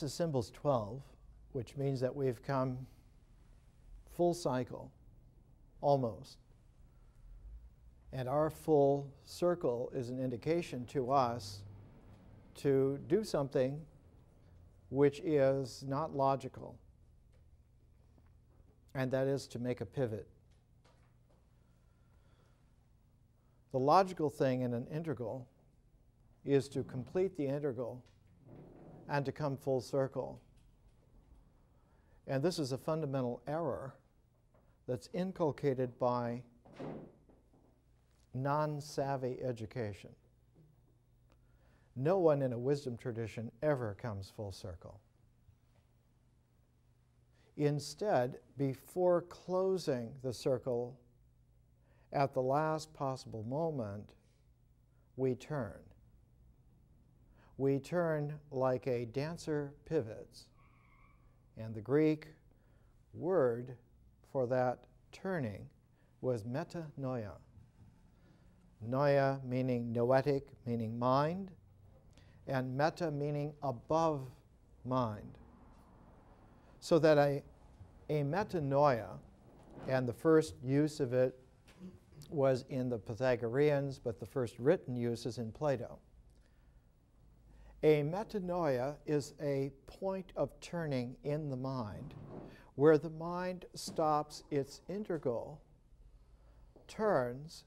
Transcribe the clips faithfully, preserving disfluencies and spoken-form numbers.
this is symbols twelve, which means that we've come full cycle, almost. And our full circle is an indication to us to do something which is not logical, and that is to make a pivot. The logical thing in an integral is to complete the integral and to come full circle. And this is a fundamental error that's inculcated by non-savvy education. No one in a wisdom tradition ever comes full circle. Instead, before closing the circle at the last possible moment, we turn. We turn like a dancer pivots. And the Greek word for that turning was metanoia. Noia meaning noetic, meaning mind, and meta meaning above mind. So that a, a metanoia, and the first use of it was in the Pythagoreans, but the first written use is in Plato. A metanoia is a point of turning in the mind, where the mind stops its integral, turns,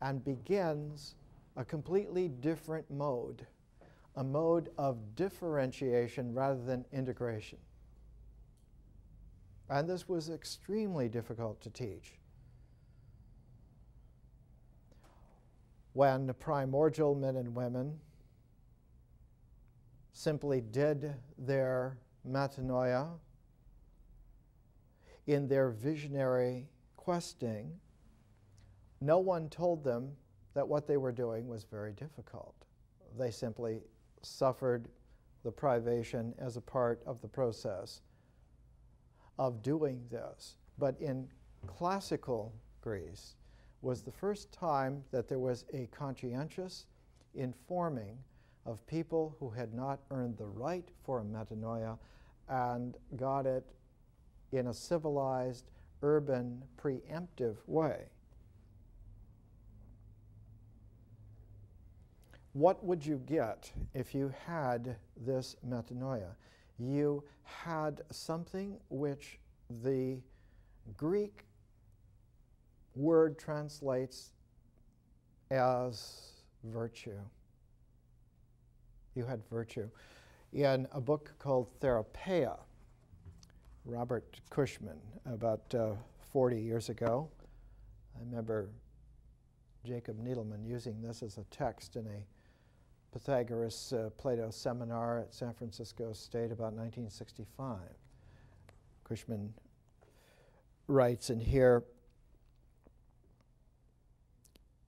and begins a completely different mode, a mode of differentiation rather than integration. And this was extremely difficult to teach. When the primordial men and women simply did their metanoia in their visionary questing, no one told them that what they were doing was very difficult. They simply suffered the privation as a part of the process of doing this. But in classical Greece was the first time that there was a conscientious informing of people who had not earned the right for a metanoia and got it in a civilized, urban, preemptive way. What would you get if you had this metanoia? You had something which the Greek word translates as virtue. You had virtue. In a book called Therapeia, Robert Cushman, about uh, forty years ago, I remember Jacob Needleman using this as a text in a Pythagoras uh, Plato seminar at San Francisco State about nineteen sixty-five. Cushman writes in here,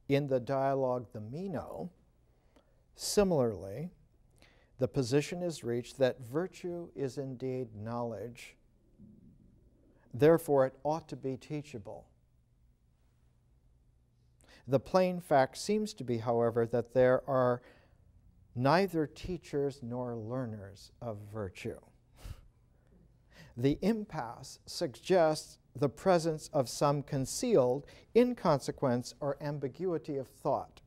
in the dialogue, the Mino, similarly, the position is reached that virtue is indeed knowledge. Therefore, it ought to be teachable. The plain fact seems to be, however, that there are neither teachers nor learners of virtue. The impasse suggests the presence of some concealed inconsequence or ambiguity of thought.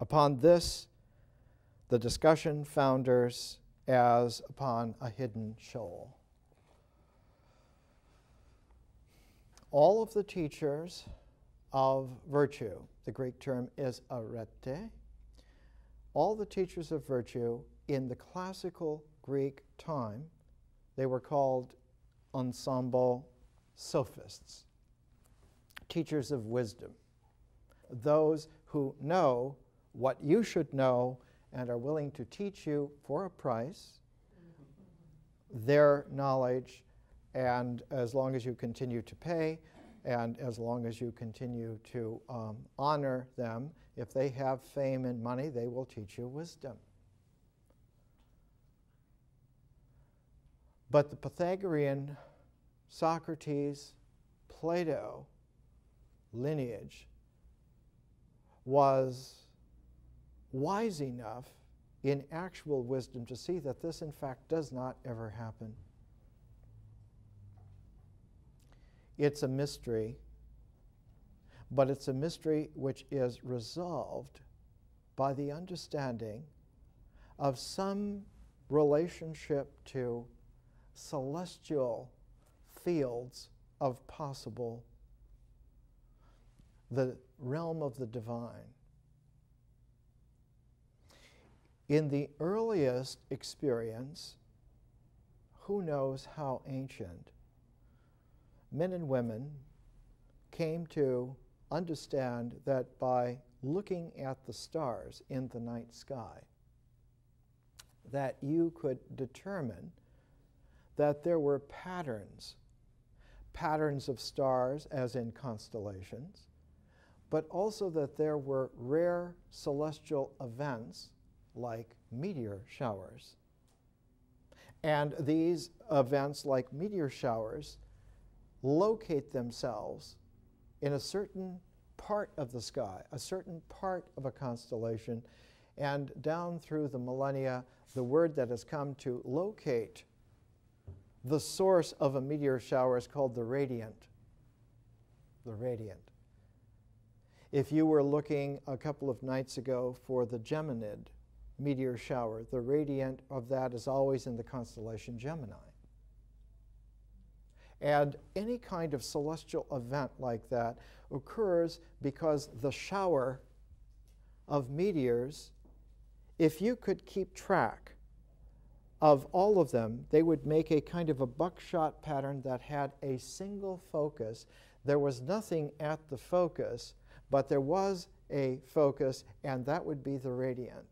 Upon this, the discussion founders as upon a hidden shoal. All of the teachers of virtue, the Greek term is arete, all the teachers of virtue in the classical Greek time, they were called ensemble sophists, teachers of wisdom, those who know what you should know and are willing to teach you for a price their knowledge, and as long as you continue to pay and as long as you continue to um, honor them, if they have fame and money, they will teach you wisdom. But the Pythagorean, Socrates, Plato lineage was wise enough in actual wisdom to see that this, in fact, does not ever happen. It's a mystery, but it's a mystery which is resolved by the understanding of some relationship to celestial fields of possible, the realm of the divine. In the earliest experience, who knows how ancient, men and women came to understand that by looking at the stars in the night sky, that you could determine that there were patterns, patterns of stars as in constellations, but also that there were rare celestial events like meteor showers. And these events, like meteor showers, locate themselves in a certain part of the sky, a certain part of a constellation. And down through the millennia, the word that has come to locate the source of a meteor shower is called the radiant. The radiant. If you were looking a couple of nights ago for the Geminid Meteor shower, the radiant of that is always in the constellation Gemini. And any kind of celestial event like that occurs because the shower of meteors, if you could keep track of all of them, they would make a kind of a buckshot pattern that had a single focus. There was nothing at the focus, but there was a focus, and that would be the radiant,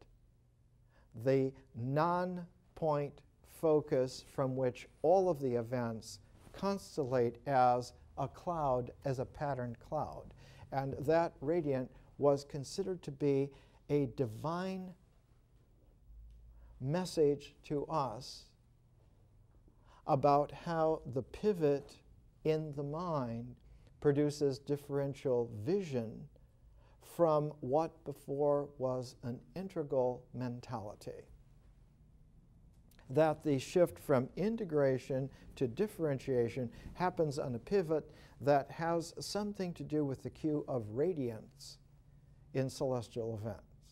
the non-point focus from which all of the events constellate as a cloud, as a patterned cloud. And that radiant was considered to be a divine message to us about how the pivot in the mind produces differential vision from what before was an integral mentality. That the shift from integration to differentiation happens on a pivot that has something to do with the cue of radiance in celestial events.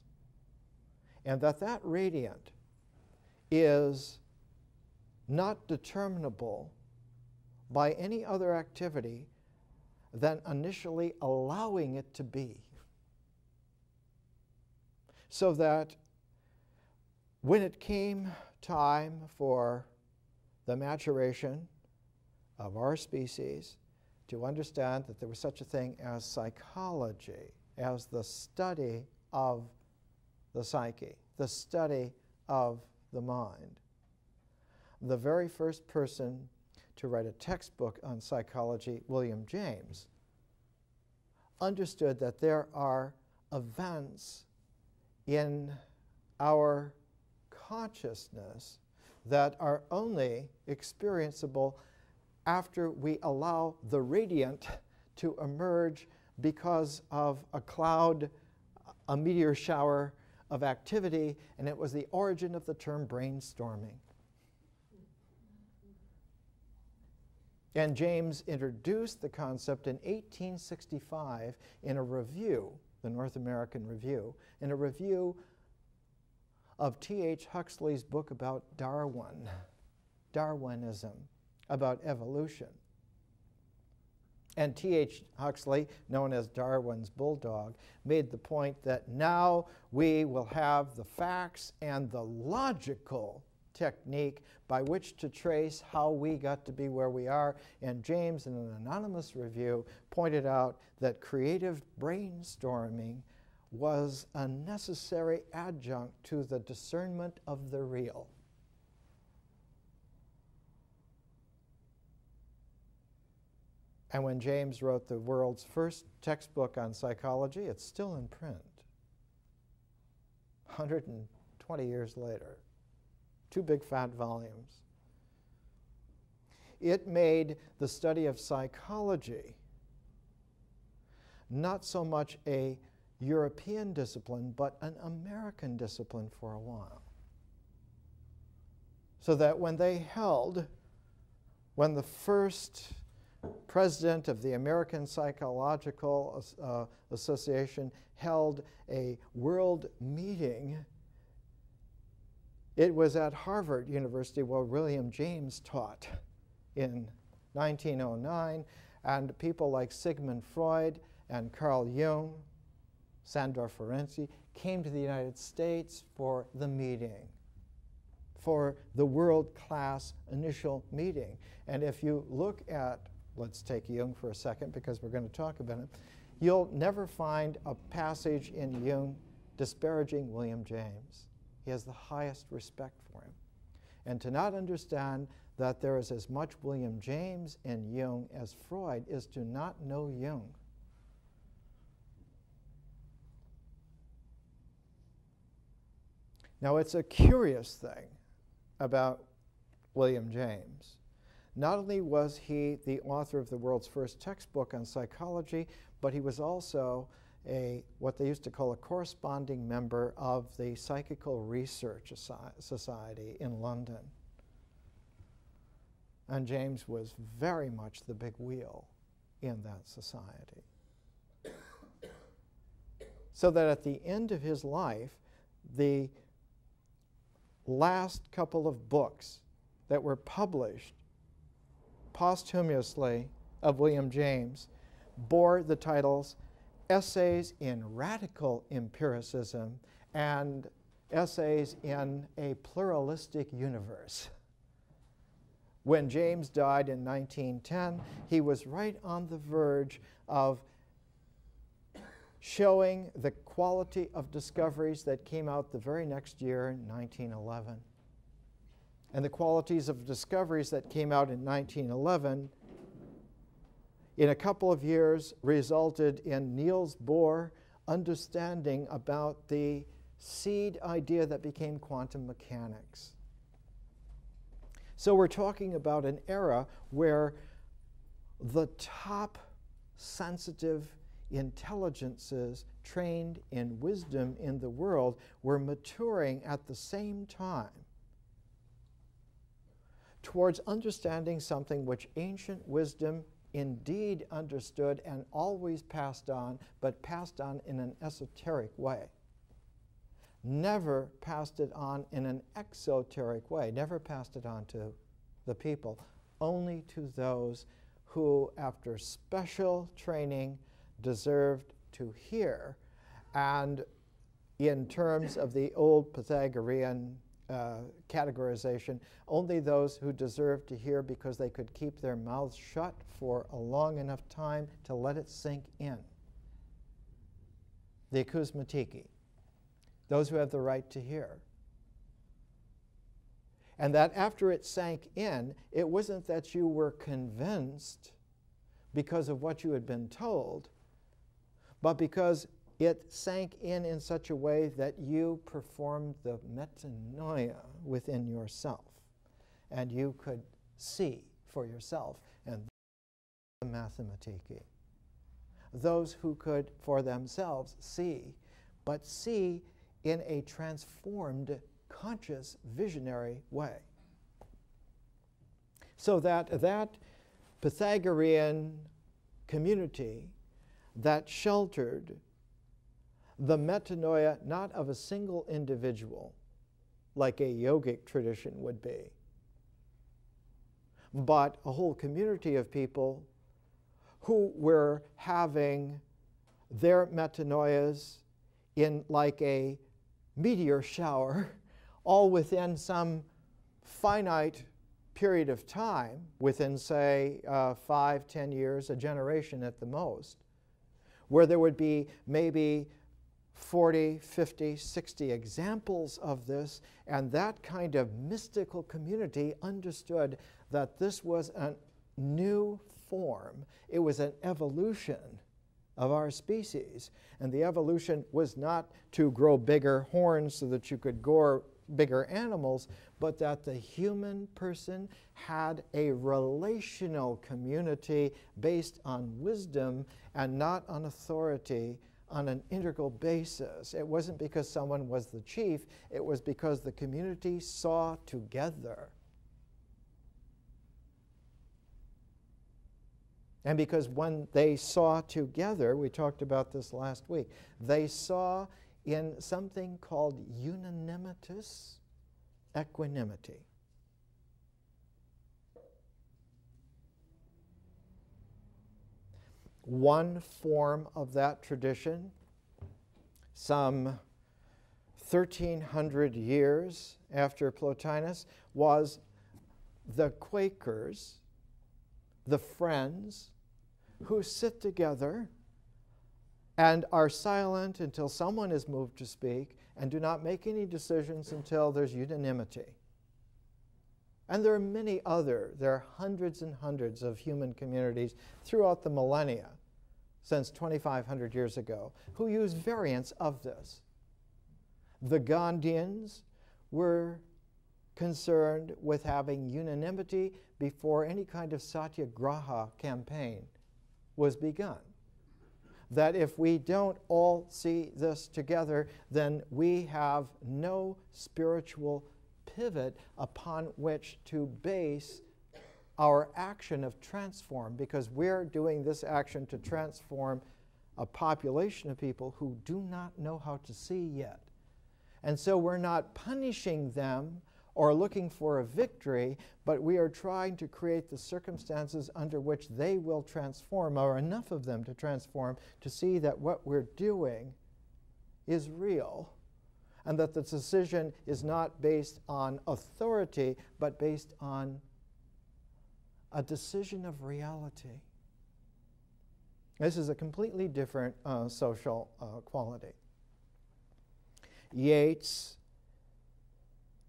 And that that radiant is not determinable by any other activity than initially allowing it to be. So that when it came time for the maturation of our species to understand that there was such a thing as psychology, as the study of the psyche, the study of the mind, the very first person to write a textbook on psychology, William James, understood that there are events in our consciousness that are only experienceable after we allow the radiant to emerge because of a cloud, a meteor shower of activity, and it was the origin of the term brainstorming. And James introduced the concept in eighteen sixty-five in a review, the North American Review, in a review of T H Huxley's book about Darwin, Darwinism, about evolution. And T H Huxley, known as Darwin's bulldog, made the point that now we will have the facts and the logical technique by which to trace how we got to be where we are. And James, in an anonymous review, pointed out that creative brainstorming was a necessary adjunct to the discernment of the real. And when James wrote the world's first textbook on psychology, it's still in print one hundred twenty years later. Two big fat volumes. It made the study of psychology not so much a European discipline, but an American discipline for a while. so that when they held, when the first president of the American Psychological uh, Association held a world meeting, it was at Harvard University where William James taught in nineteen oh nine, and people like Sigmund Freud and Carl Jung, Sandor Ferenczi, came to the United States for the meeting, for the world-class initial meeting. And if you look at, let's take Jung for a second because we're going to talk about it, you'll never find a passage in Jung disparaging William James. He has the highest respect for him. And to not understand that there is as much William James in Jung as Freud is to not know Jung. Now, it's a curious thing about William James. Not only was he the author of the world's first textbook on psychology, but he was also a, what they used to call a corresponding member of the Psychical Research Society in London. And James was very much the big wheel in that society. So that at the end of his life, the last couple of books that were published posthumously of William James bore the titles Essays in Radical Empiricism and Essays in a Pluralistic Universe. When James died in nineteen ten, he was right on the verge of showing the quality of discoveries that came out the very next year in nineteen eleven. And the qualities of discoveries that came out in nineteen eleven in a couple of years resulted in Niels Bohr's understanding about the seed idea that became quantum mechanics. So we're talking about an era where the top sensitive intelligences trained in wisdom in the world were maturing at the same time towards understanding something which ancient wisdom indeed understood and always passed on, but passed on in an esoteric way. Never passed it on in an exoteric way, never passed it on to the people, only to those who, after special training, deserved to hear. And in terms of the old Pythagorean uh, categorization, only those who deserved to hear because they could keep their mouths shut for a long enough time to let it sink in. The acousmatiki, those who have the right to hear. And that after it sank in, it wasn't that you were convinced because of what you had been told, but because it sank in in such a way that you performed the metanoia within yourself, and you could see for yourself, and the mathematiki, those who could for themselves see, but see in a transformed, conscious, visionary way. So that that Pythagorean community that sheltered the metanoia not of a single individual, like a yogic tradition would be, but a whole community of people who were having their metanoias in like a meteor shower, all within some finite period of time, within, say, uh, five, ten years, a generation at the most, where there would be maybe forty, fifty, sixty examples of this, and that kind of mystical community understood that this was a new form. It was an evolution of our species, and the evolution was not to grow bigger horns so that you could gore bigger animals, but that the human person had a relational community based on wisdom and not on authority, on an integral basis. It wasn't because someone was the chief, it was because the community saw together. And because when they saw together, we talked about this last week, they saw in something called unanimitous equanimity. One form of that tradition, some thirteen hundred years after Plotinus, was the Quakers, the Friends, who sit together and are silent until someone is moved to speak and do not make any decisions until there's unanimity. And there are many other, there are hundreds and hundreds of human communities throughout the millennia since twenty-five hundred years ago who use variants of this. The Gandhians were concerned with having unanimity before any kind of satyagraha campaign was begun. That if we don't all see this together, then we have no spiritual pivot upon which to base our action of transform, because we're doing this action to transform a population of people who do not know how to see yet. And so we're not punishing them or looking for a victory, but we are trying to create the circumstances under which they will transform, or enough of them to transform, to see that what we're doing is real, and that the decision is not based on authority, but based on a decision of reality. This is a completely different uh, social uh, quality. Yeats,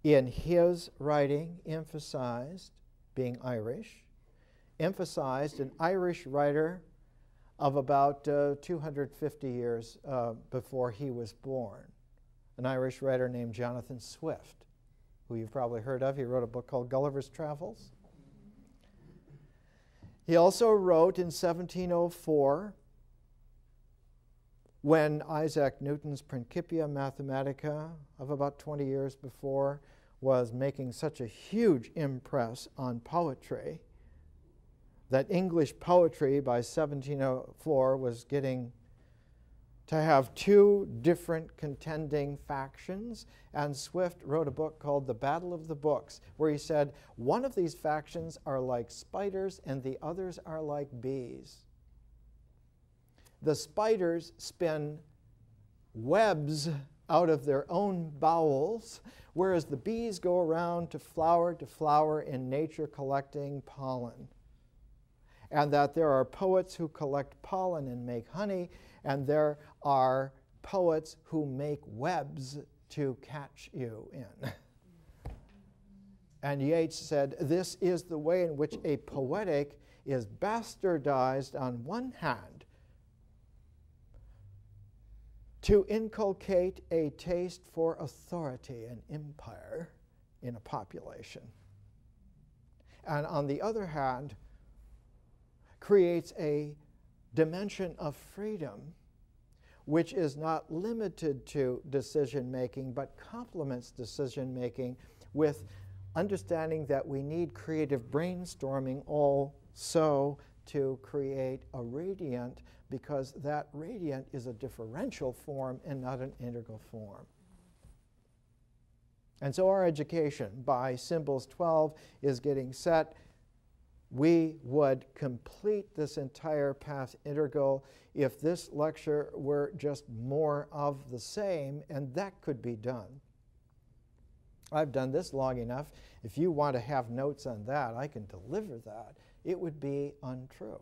in his writing, emphasized, being Irish, emphasized an Irish writer of about uh, two hundred fifty years uh, before he was born, an Irish writer named Jonathan Swift, who you've probably heard of. He wrote a book called Gulliver's Travels. He also wrote in seventeen oh four, when Isaac Newton's Principia Mathematica of about twenty years before was making such a huge impress on poetry, that English poetry by seventeen oh four was getting to have two different contending factions, and Swift wrote a book called The Battle of the Books, where he said, one of these factions are like spiders and the others are like bees. The spiders spin webs out of their own bowels, whereas the bees go around to flower to flower in nature collecting pollen. And that there are poets who collect pollen and make honey, and there are poets who make webs to catch you in. And Yeats said, this is the way in which a poetic is bastardized on one hand, to inculcate a taste for authority and empire in a population. And on the other hand, creates a dimension of freedom which is not limited to decision-making, but complements decision-making with understanding that we need creative brainstorming also to create a radiant, because that radiant is a differential form and not an integral form. And so our education by Symbols twelve is getting set. We would complete this entire path integral if this lecture were just more of the same, and that could be done. I've done this long enough. If you want to have notes on that, I can deliver that. It would be untrue.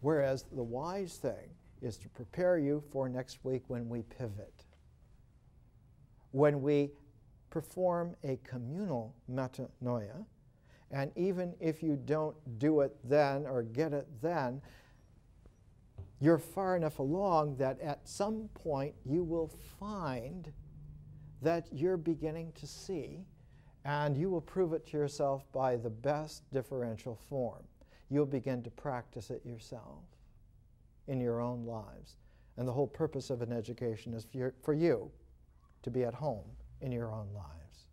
Whereas the wise thing is to prepare you for next week when we pivot, when we perform a communal metanoia, and even if you don't do it then or get it then, you're far enough along that at some point you will find that you're beginning to see, and you will prove it to yourself by the best differential form. You'll begin to practice it yourself. in your own lives. And the whole purpose of an education is for, your, for you to be at home in your own lives.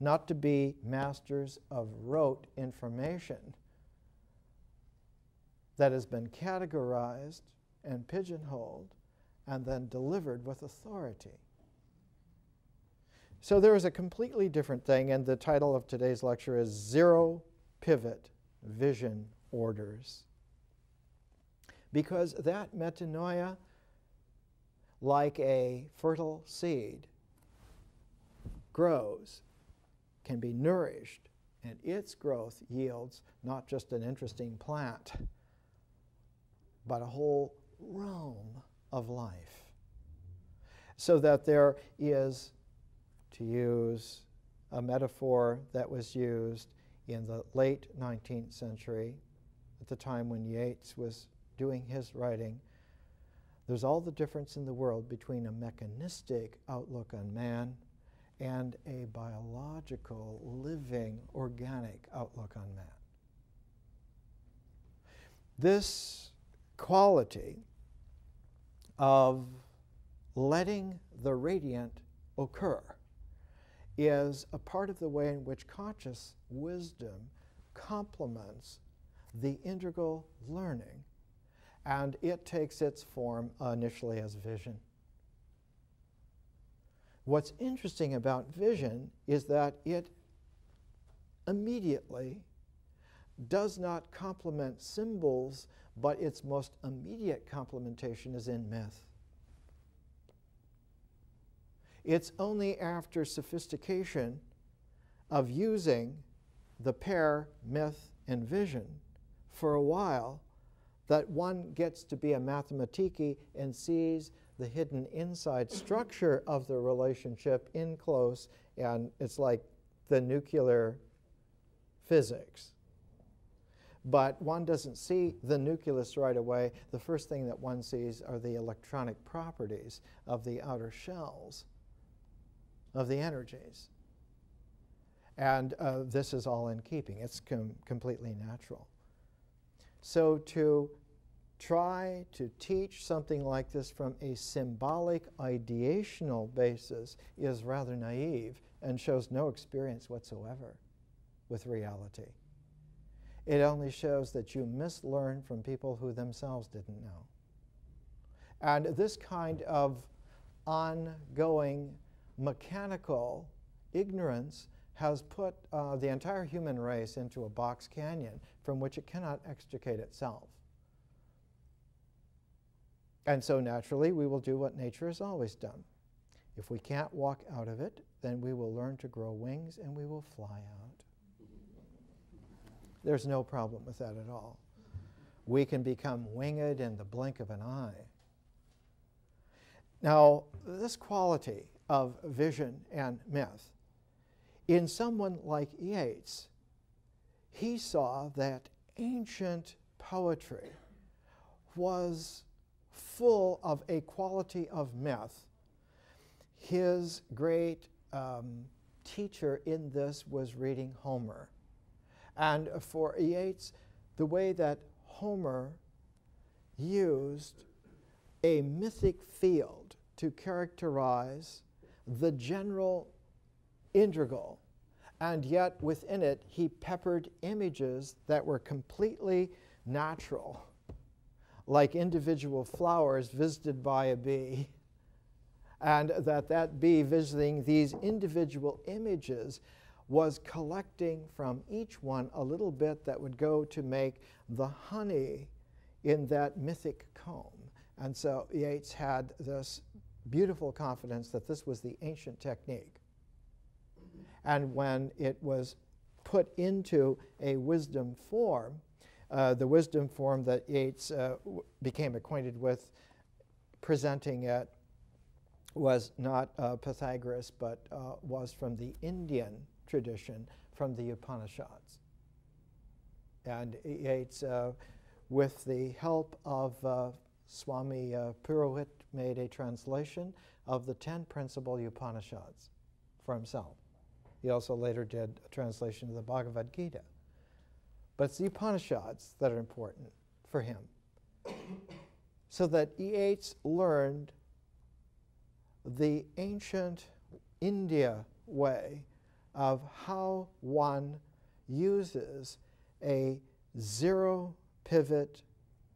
Not to be masters of rote information that has been categorized and pigeonholed and then delivered with authority. So there is a completely different thing, and the title of today's lecture is Zero Pivot Vision Orders. Because that metanoia, like a fertile seed, grows, can be nourished, and its growth yields not just an interesting plant, but a whole realm of life. So that there is, to use a metaphor that was used in the late nineteenth century, at the time when Yeats was doing his writing, there's all the difference in the world between a mechanistic outlook on man and a biological, living, organic outlook on man. This quality of letting the radiant occur is a part of the way in which conscious wisdom complements the integral learning, and it takes its form initially as vision. What's interesting about vision is that it immediately does not complement symbols, but its most immediate complementation is in myth. It's only after sophistication of using the pair myth and vision for a while that one gets to be a mathematiki and sees the hidden inside structure of the relationship in close, and it's like the nuclear physics. But one doesn't see the nucleus right away. The first thing that one sees are the electronic properties of the outer shells of the energies. And uh, this is all in keeping. It's com completely natural. So to try to teach something like this from a symbolic, ideational basis is rather naive and shows no experience whatsoever with reality. It only shows that you mislearn from people who themselves didn't know. And this kind of ongoing mechanical ignorance has put uh, the entire human race into a box canyon from which it cannot extricate itself. And so naturally, we will do what nature has always done. If we can't walk out of it, then we will learn to grow wings and we will fly out. There's no problem with that at all. We can become winged in the blink of an eye. Now, this quality of vision and myth, in someone like Yeats, he saw that ancient poetry was full of a quality of myth. His great um, teacher in this was reading Homer. And for Yeats, the way that Homer used a mythic field to characterize the general integral, and yet within it he peppered images that were completely natural, like individual flowers visited by a bee, and that that bee visiting these individual images was collecting from each one a little bit that would go to make the honey in that mythic comb. And so Yeats had this beautiful confidence that this was the ancient technique. And when it was put into a wisdom form, uh, the wisdom form that Yeats uh, w became acquainted with presenting it was not uh, Pythagoras, but uh, was from the Indian tradition, from the Upanishads. And Yeats, uh, with the help of uh, Swami uh, Purohit, made a translation of the ten principal Upanishads for himself. He also later did a translation of the Bhagavad Gita. but it's the Upanishads that are important for him. So that Yeats learned the ancient India way of how one uses a zero pivot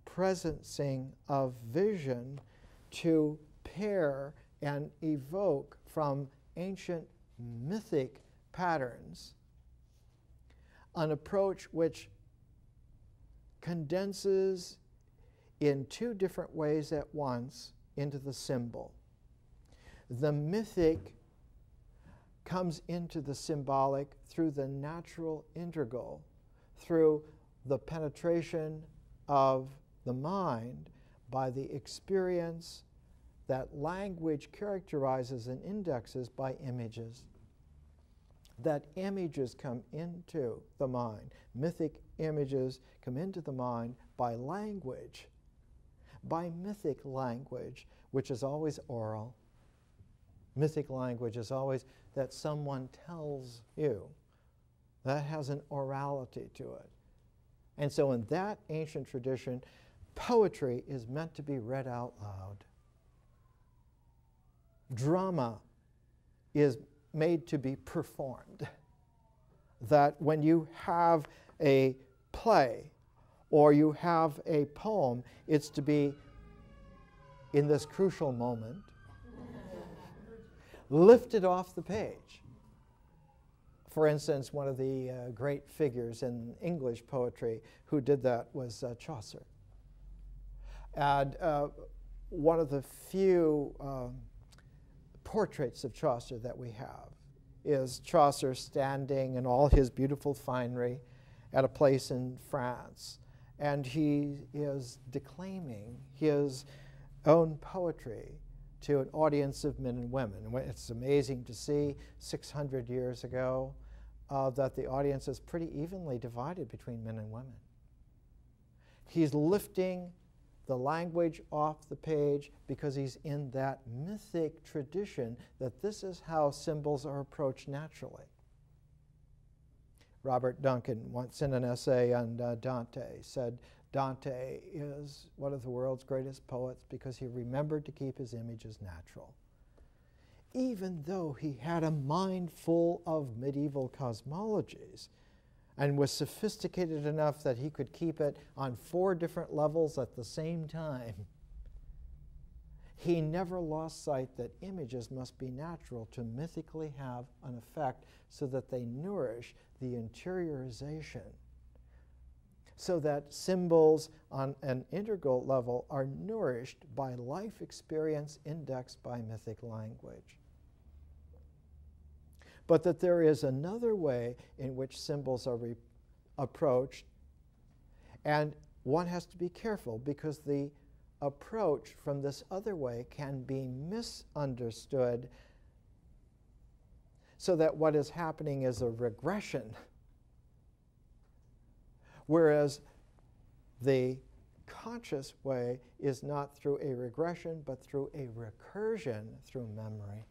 presencing of vision to pair and evoke from ancient mythic patterns, an approach which condenses in two different ways at once into the symbol. The mythic comes into the symbolic through the natural integral, through the penetration of the mind by the experience that language characterizes and indexes by images. That images come into the mind. Mythic images come into the mind by language, by mythic language, which is always oral. Mythic language is always that someone tells you. That has an orality to it. And so in that ancient tradition, poetry is meant to be read out loud. Drama is made to be performed. That when you have a play or you have a poem, it's to be, in this crucial moment, lifted off the page. For instance, one of the uh, great figures in English poetry who did that was uh, Chaucer. And uh, one of the few uh, portraits of Chaucer that we have is Chaucer standing in all his beautiful finery at a place in France. And he is declaiming his own poetry to an audience of men and women. It's amazing to see six hundred years ago uh, that the audience is pretty evenly divided between men and women. He's lifting the language off the page because he's in that mythic tradition that this is how symbols are approached naturally. Robert Duncan once in an essay on uh, Dante said, Dante is one of the world's greatest poets because he remembered to keep his images natural, even though he had a mind full of medieval cosmologies and was sophisticated enough that he could keep it on four different levels at the same time. He never lost sight that images must be natural to mythically have an effect so that they nourish the interiorization, so that symbols on an integral level are nourished by life experience indexed by mythic language. But that there is another way in which symbols are re- approached, and one has to be careful because the approach from this other way can be misunderstood, so that what is happening is a regression, whereas the conscious way is not through a regression but through a recursion through memory.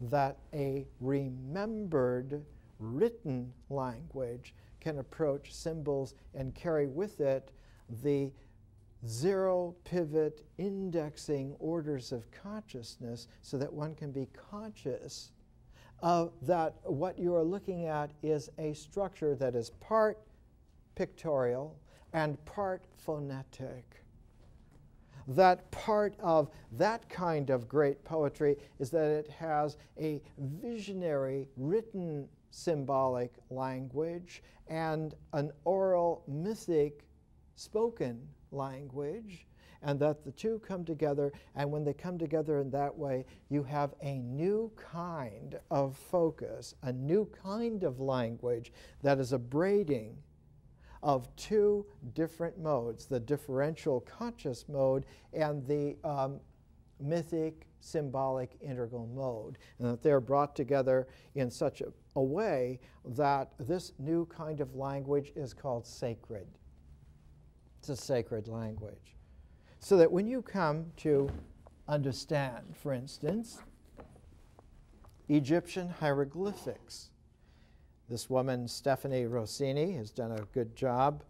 That a remembered written language can approach symbols and carry with it the zero pivot indexing orders of consciousness so that one can be conscious of that what you are looking at is a structure that is part pictorial and part phonetic. That part of that kind of great poetry is that it has a visionary written symbolic language and an oral mythic spoken language, and that the two come together, and when they come together in that way, you have a new kind of focus, a new kind of language that is a braiding of two different modes, the differential conscious mode and the um, mythic symbolic integral mode, and that they're brought together in such a, a way that this new kind of language is called sacred. It's a sacred language. So that when you come to understand, for instance, Egyptian hieroglyphics, This woman, Stephanie Rossini, has done a good job.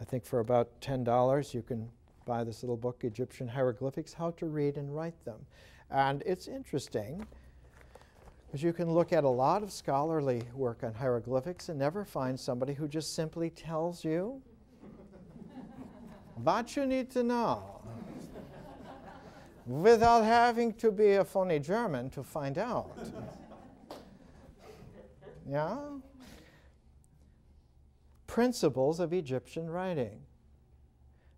I think for about ten dollars, you can buy this little book, Egyptian Hieroglyphics, How to Read and Write Them. And it's interesting, because you can look at a lot of scholarly work on hieroglyphics and never find somebody who just simply tells you what you need to know without having to be a phony German to find out. Yeah? Principles of Egyptian writing.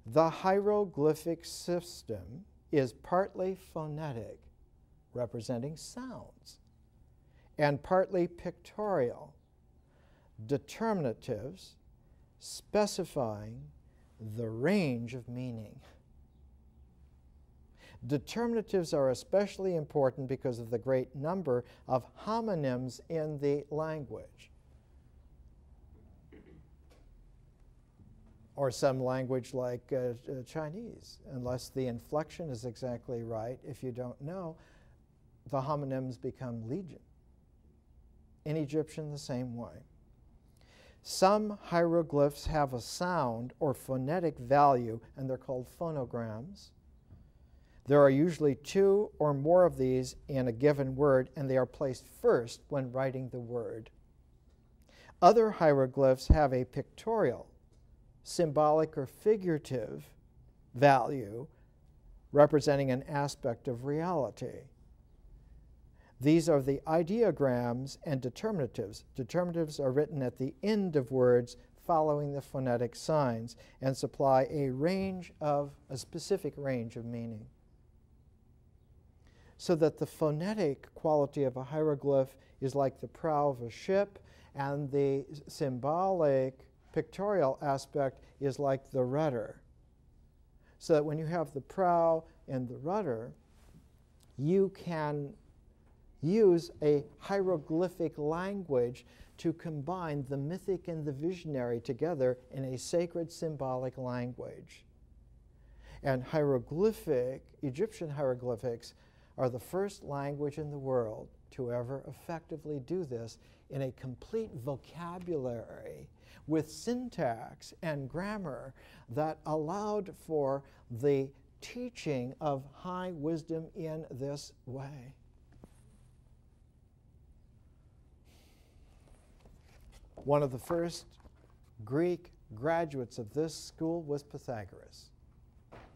The hieroglyphic system is partly phonetic, representing sounds, and partly pictorial, determinatives, specifying the range of meaning. Determinatives are especially important because of the great number of homonyms in the language. Or some language like uh, uh, Chinese, unless the inflection is exactly right. If you don't know, the homonyms become legion. In Egyptian, the same way. Some hieroglyphs have a sound or phonetic value, and they're called phonograms. There are usually two or more of these in a given word, and they are placed first when writing the word. Other hieroglyphs have a pictorial, symbolic or figurative value, representing an aspect of reality. These are the ideograms and determinatives. Determinatives are written at the end of words following the phonetic signs and supply a range of, a specific range of meaning. So that the phonetic quality of a hieroglyph is like the prow of a ship, and the symbolic pictorial aspect is like the rudder. So that when you have the prow and the rudder, you can use a hieroglyphic language to combine the mythic and the visionary together in a sacred symbolic language. And hieroglyphic, Egyptian hieroglyphics are the first language in the world to ever effectively do this in a complete vocabulary with syntax and grammar that allowed for the teaching of high wisdom in this way. One of the first Greek graduates of this school was Pythagoras.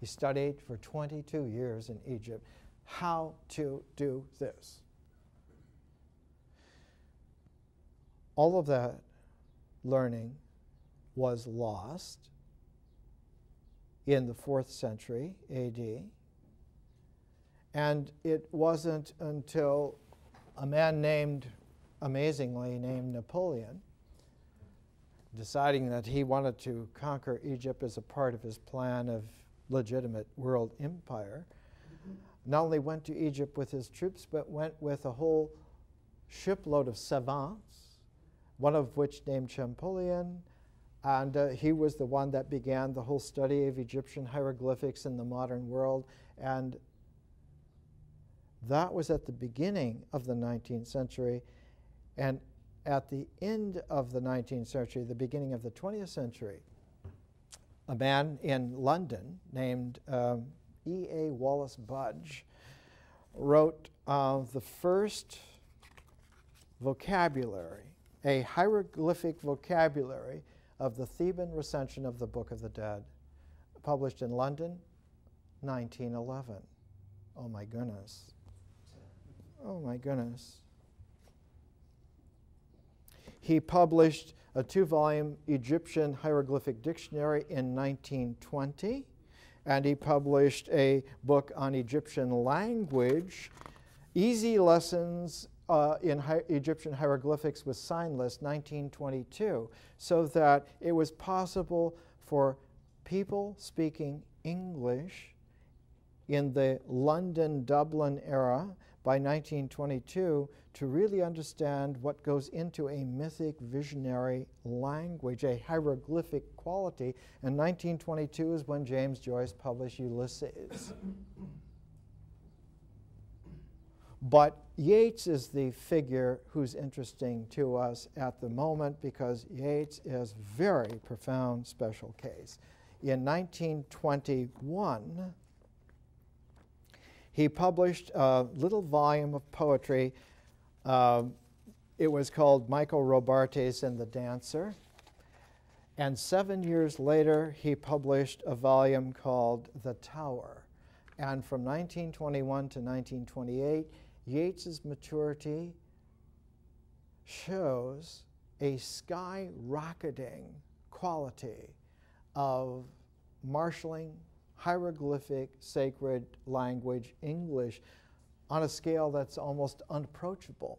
He studied for twenty-two years in Egypt how to do this. All of that learning was lost in the fourth century A D, and it wasn't until a man named, amazingly named Napoleon, deciding that he wanted to conquer Egypt as a part of his plan of legitimate world empire, not only went to Egypt with his troops, but went with a whole shipload of savants, one of which named Champollion, and uh, he was the one that began the whole study of Egyptian hieroglyphics in the modern world, and that was at the beginning of the nineteenth century, and at the end of the nineteenth century, the beginning of the twentieth century, a man in London named um, E A Wallace Budge wrote uh, the first vocabulary, a hieroglyphic vocabulary of the Theban recension of the Book of the Dead, published in London, nineteen eleven. Oh my goodness. Oh my goodness. He published a two-volume Egyptian hieroglyphic dictionary in nineteen twenty, and he published a book on Egyptian language, Easy Lessons uh, in Hi- Egyptian Hieroglyphics with Sign List, nineteen twenty-two, so that it was possible for people speaking English in the London-Dublin era by nineteen twenty-two to really understand what goes into a mythic visionary language, a hieroglyphic quality. And nineteen twenty-two is when James Joyce published Ulysses. But Yeats is the figure who's interesting to us at the moment because Yeats is a very profound special case. In nineteen twenty-one, he published a little volume of poetry. Uh, it was called Michael Robartes and the Dancer. And seven years later, he published a volume called The Tower. And from nineteen twenty-one to nineteen twenty-eight, Yeats's maturity shows a skyrocketing quality of marshaling hieroglyphic sacred language English on a scale that's almost unapproachable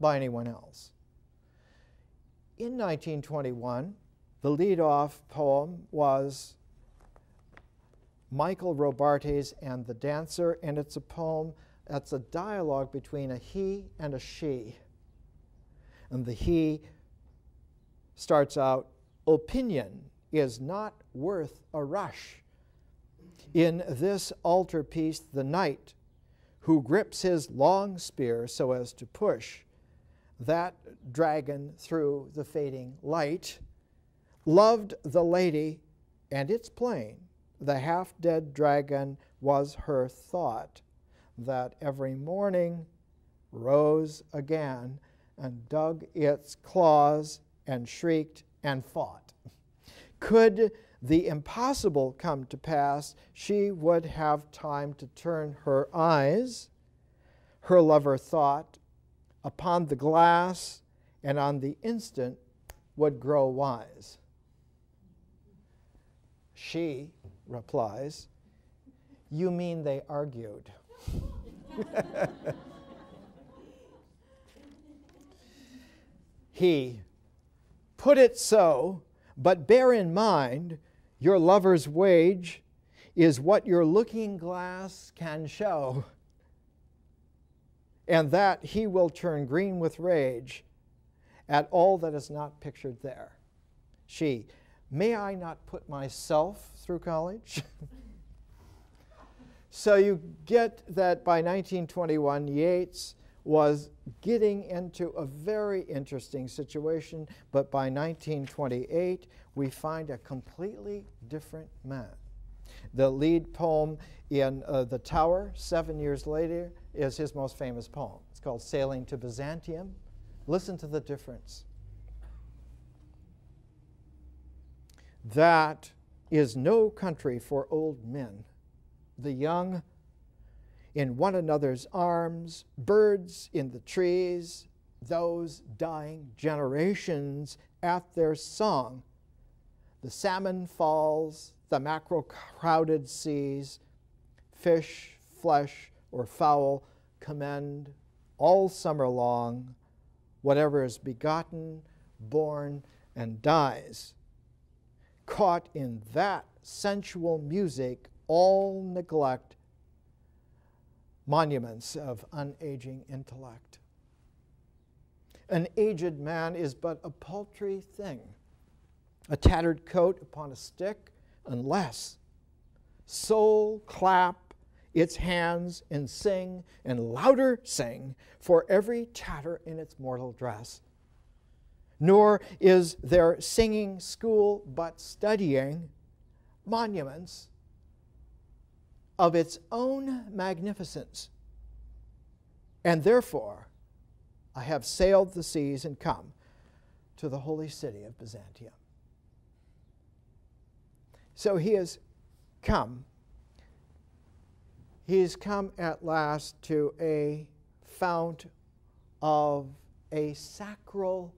by anyone else. In nineteen twenty-one, the lead-off poem was Michael Robartes and the Dancer, and it's a poem that's a dialogue between a he and a she. And the he starts out, "Opinion is not worth a rush. In this altarpiece, the knight who grips his long spear so as to push that dragon through the fading light loved the lady, and it's plain the half-dead dragon was her thought, that every morning rose again and dug its claws and shrieked and fought. Could the impossible come to pass, she would have time to turn her eyes, her lover thought, upon the glass, and on the instant would grow wise." She replies, "You mean they argued." He, "Put it so, but bear in mind your lover's wage is what your looking glass can show, and that he will turn green with rage at all that is not pictured there." She, "May I not put myself through college?" So you get that by nineteen twenty-one, Yeats was getting into a very interesting situation, but by nineteen twenty-eight, we find a completely different man. The lead poem in uh, The Tower, seven years later, is his most famous poem. It's called Sailing to Byzantium. Listen to the difference. "That is no country for old men, the young in one another's arms, birds in the trees, those dying generations at their song. The salmon falls, the mackerel crowded seas, fish, flesh, or fowl commend all summer long, whatever is begotten, born, and dies. Caught in that sensual music, all neglect, monuments of unaging intellect. An aged man is but a paltry thing, a tattered coat upon a stick, unless soul clap its hands and sing, and louder sing, for every tatter in its mortal dress. Nor is their singing school but studying monuments of its own magnificence. And therefore, I have sailed the seas and come to the holy city of Byzantium." So he has come. He has come at last to a fount of a sacral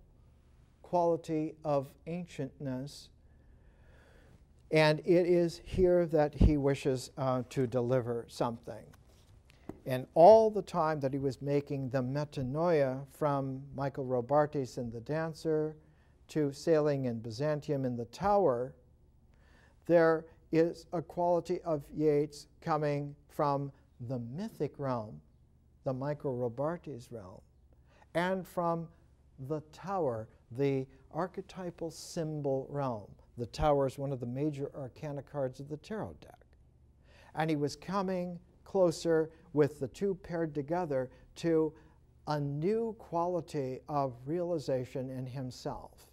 quality of ancientness, and it is here that he wishes uh, to deliver something. And all the time that he was making the metanoia from Michael Robartes in The Dancer to Sailing in Byzantium in The Tower, there is a quality of Yeats coming from the mythic realm, the Michael Robartes realm, and from The Tower, the archetypal symbol realm. The tower is one of the major arcana cards of the tarot deck. And he was coming closer with the two paired together to a new quality of realization in himself.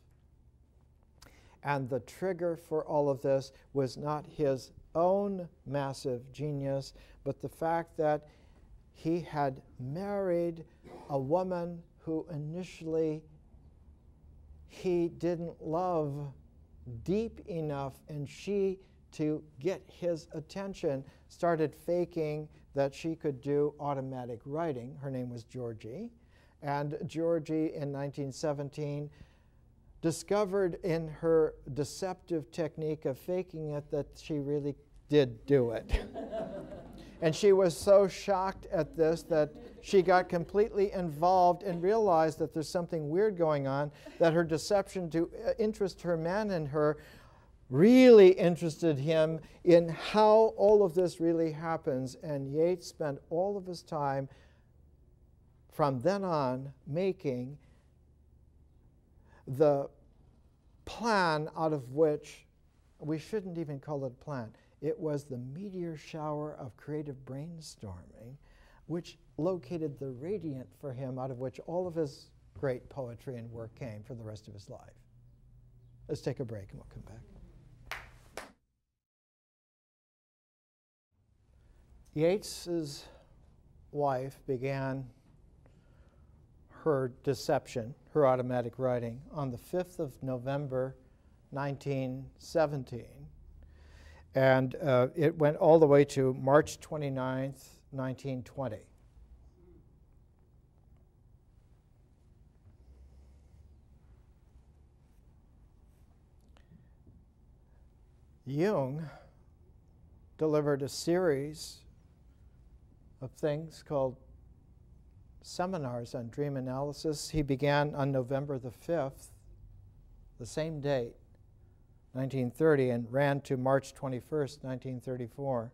And the trigger for all of this was not his own massive genius, but the fact that he had married a woman who initially he didn't love deep enough, and she, to get his attention, started faking that she could do automatic writing. Her name was Georgie. And Georgie, in nineteen seventeen, discovered in her deceptive technique of faking it that she really did do it. And she was so shocked at this that she got completely involved and realized that there's something weird going on, that her deception to interest her man in her really interested him in how all of this really happens. And Yeats spent all of his time from then on making the plan out of which, we shouldn't even call it a plan, it was the meteor shower of creative brainstorming, which located the radiant for him out of which all of his great poetry and work came for the rest of his life. Let's take a break and we'll come back. Yeats's wife began her deception, her automatic writing, on the fifth of November nineteen seventeen. And uh, it went all the way to March twenty-ninth, nineteen twenty. Jung delivered a series of things called seminars on dream analysis. He began on November the fifth, the same date, nineteen thirty, and ran to March twenty-first, nineteen thirty-four.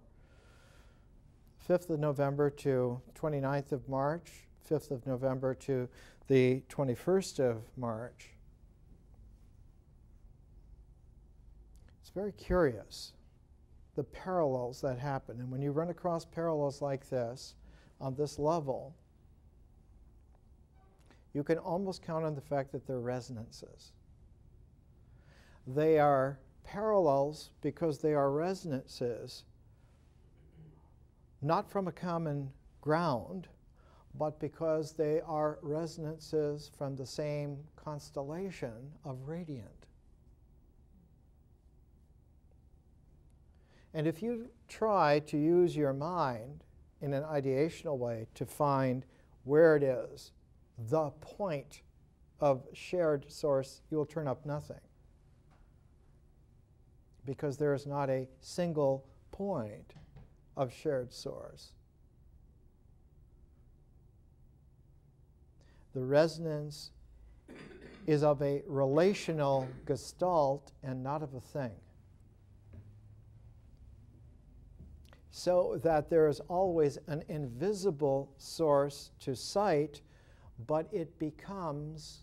fifth of November to twenty-ninth of March, fifth of November to the twenty-first of March. It's very curious, the parallels that happen. And when you run across parallels like this, on this level, you can almost count on the fact that they're resonances. They are parallels because they are resonances, not from a common ground, but because they are resonances from the same constellation of radiant. And if you try to use your mind in an ideational way to find where it is, the point of shared source, you will turn up nothing, because there is not a single point of shared source. The resonance is of a relational gestalt and not of a thing. So that there is always an invisible source to sight, but it becomes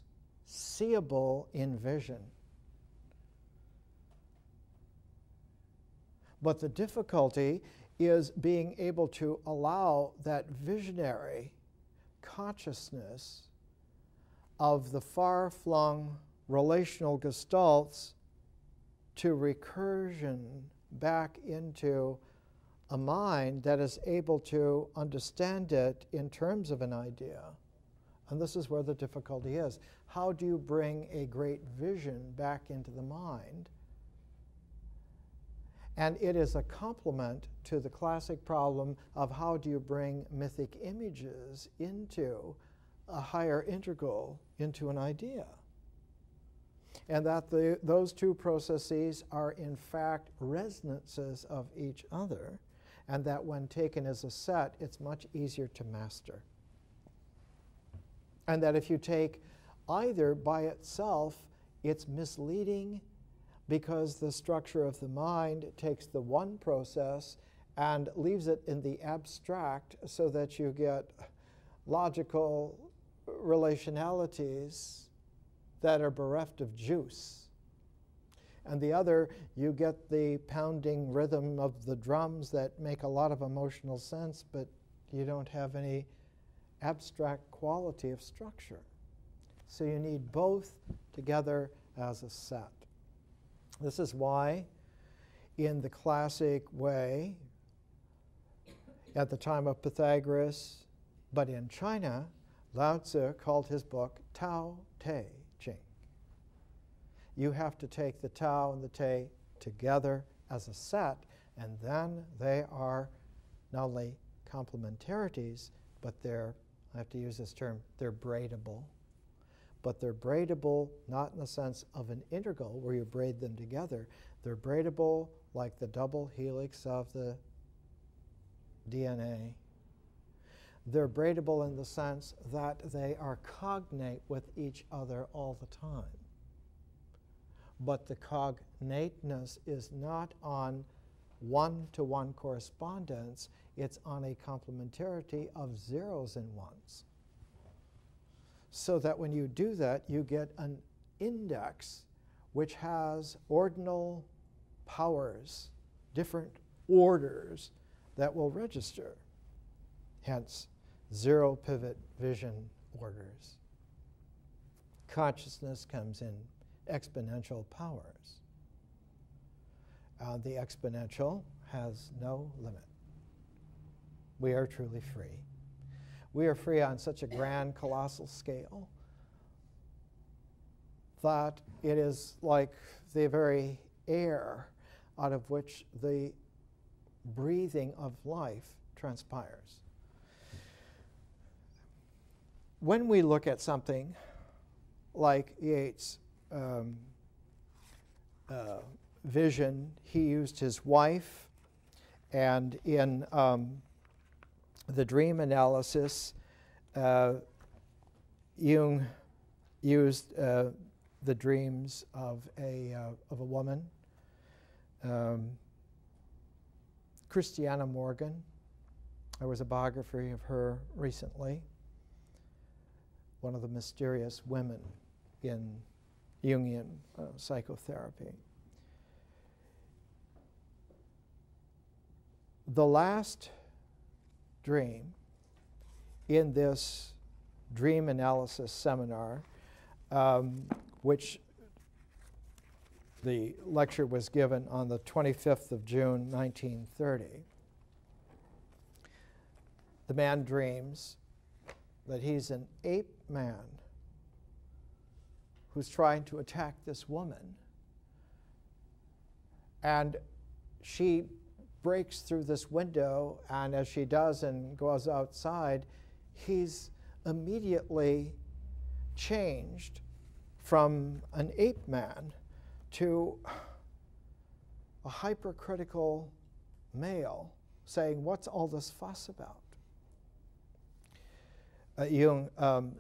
seeable in vision. But the difficulty is being able to allow that visionary consciousness of the far-flung relational gestalts to recursion back into a mind that is able to understand it in terms of an idea. And this is where the difficulty is. How do you bring a great vision back into the mind? And it is a complement to the classic problem of how do you bring mythic images into a higher integral, into an idea. And that the, those two processes are in fact resonances of each other, and that when taken as a set, it's much easier to master. And that if you take either by itself, it's misleading, because the structure of the mind takes the one process and leaves it in the abstract so that you get logical relationalities that are bereft of juice. and the other you get the pounding rhythm of the drums that make a lot of emotional sense, but you don't have any abstract quality of structure. So you need both together as a set. This is why, in the classic way, at the time of Pythagoras, but in China, Lao Tzu called his book Tao Te Ching. You have to take the Tao and the Te together as a set, and then they are not only complementarities, but they're, I have to use this term, they're braidable. But they're braidable not in the sense of an integral where you braid them together. They're braidable like the double helix of the D N A. They're braidable in the sense that they are cognate with each other all the time. But the cognateness is not on one-to-one correspondence. It's on a complementarity of zeros and ones. So that when you do that, you get an index which has ordinal powers, different orders that will register. Hence, zero pivot vision orders. Consciousness comes in exponential powers. Uh, the exponential has no limit. We are truly free. We are free on such a grand, colossal scale that it is like the very air out of which the breathing of life transpires. When we look at something like Yeats' um, uh, vision, he used his wife, and in um, the dream analysis, uh, Jung used uh, the dreams of a, uh, of a woman, um, Christiana Morgan. There was a biography of her recently, one of the mysterious women in Jungian uh, psychotherapy. The last dream in this dream analysis seminar, um, which the lecture was given on the twenty-fifth of June nineteen thirty. The man dreams that he's an ape man who's trying to attack this woman, and she breaks through this window, and as she does and goes outside, he's immediately changed from an ape man to a hypercritical male saying, what's all this fuss about? Uh, Jung, um,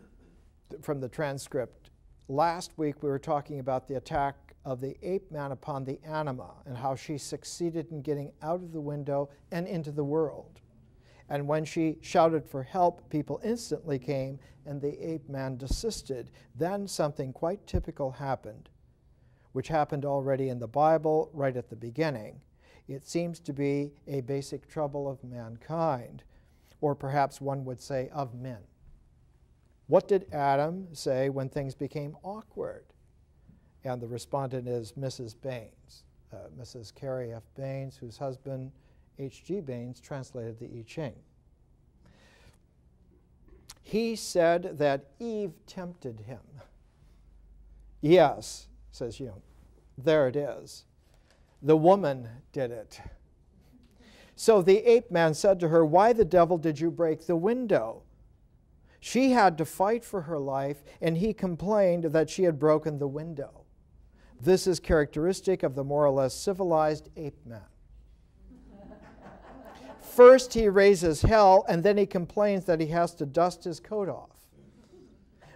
th- from the transcript, last week we were talking about the attack of the ape man upon the anima and how she succeeded in getting out of the window and into the world. And when she shouted for help, people instantly came and the ape man desisted. Then something quite typical happened, which happened already in the Bible right at the beginning. It seems to be a basic trouble of mankind, or perhaps one would say of men. What did Adam say when things became awkward? And the respondent is Missus Baines, uh, Missus Carrie F. Baines, whose husband, H G Baines, translated the I Ching. He said that Eve tempted him. Yes, says Jung, there it is. The woman did it. So the ape man said to her, why the devil did you break the window? She had to fight for her life, and he complained that she had broken the window. This is characteristic of the more or less civilized ape man. First he raises hell, and then he complains that he has to dust his coat off.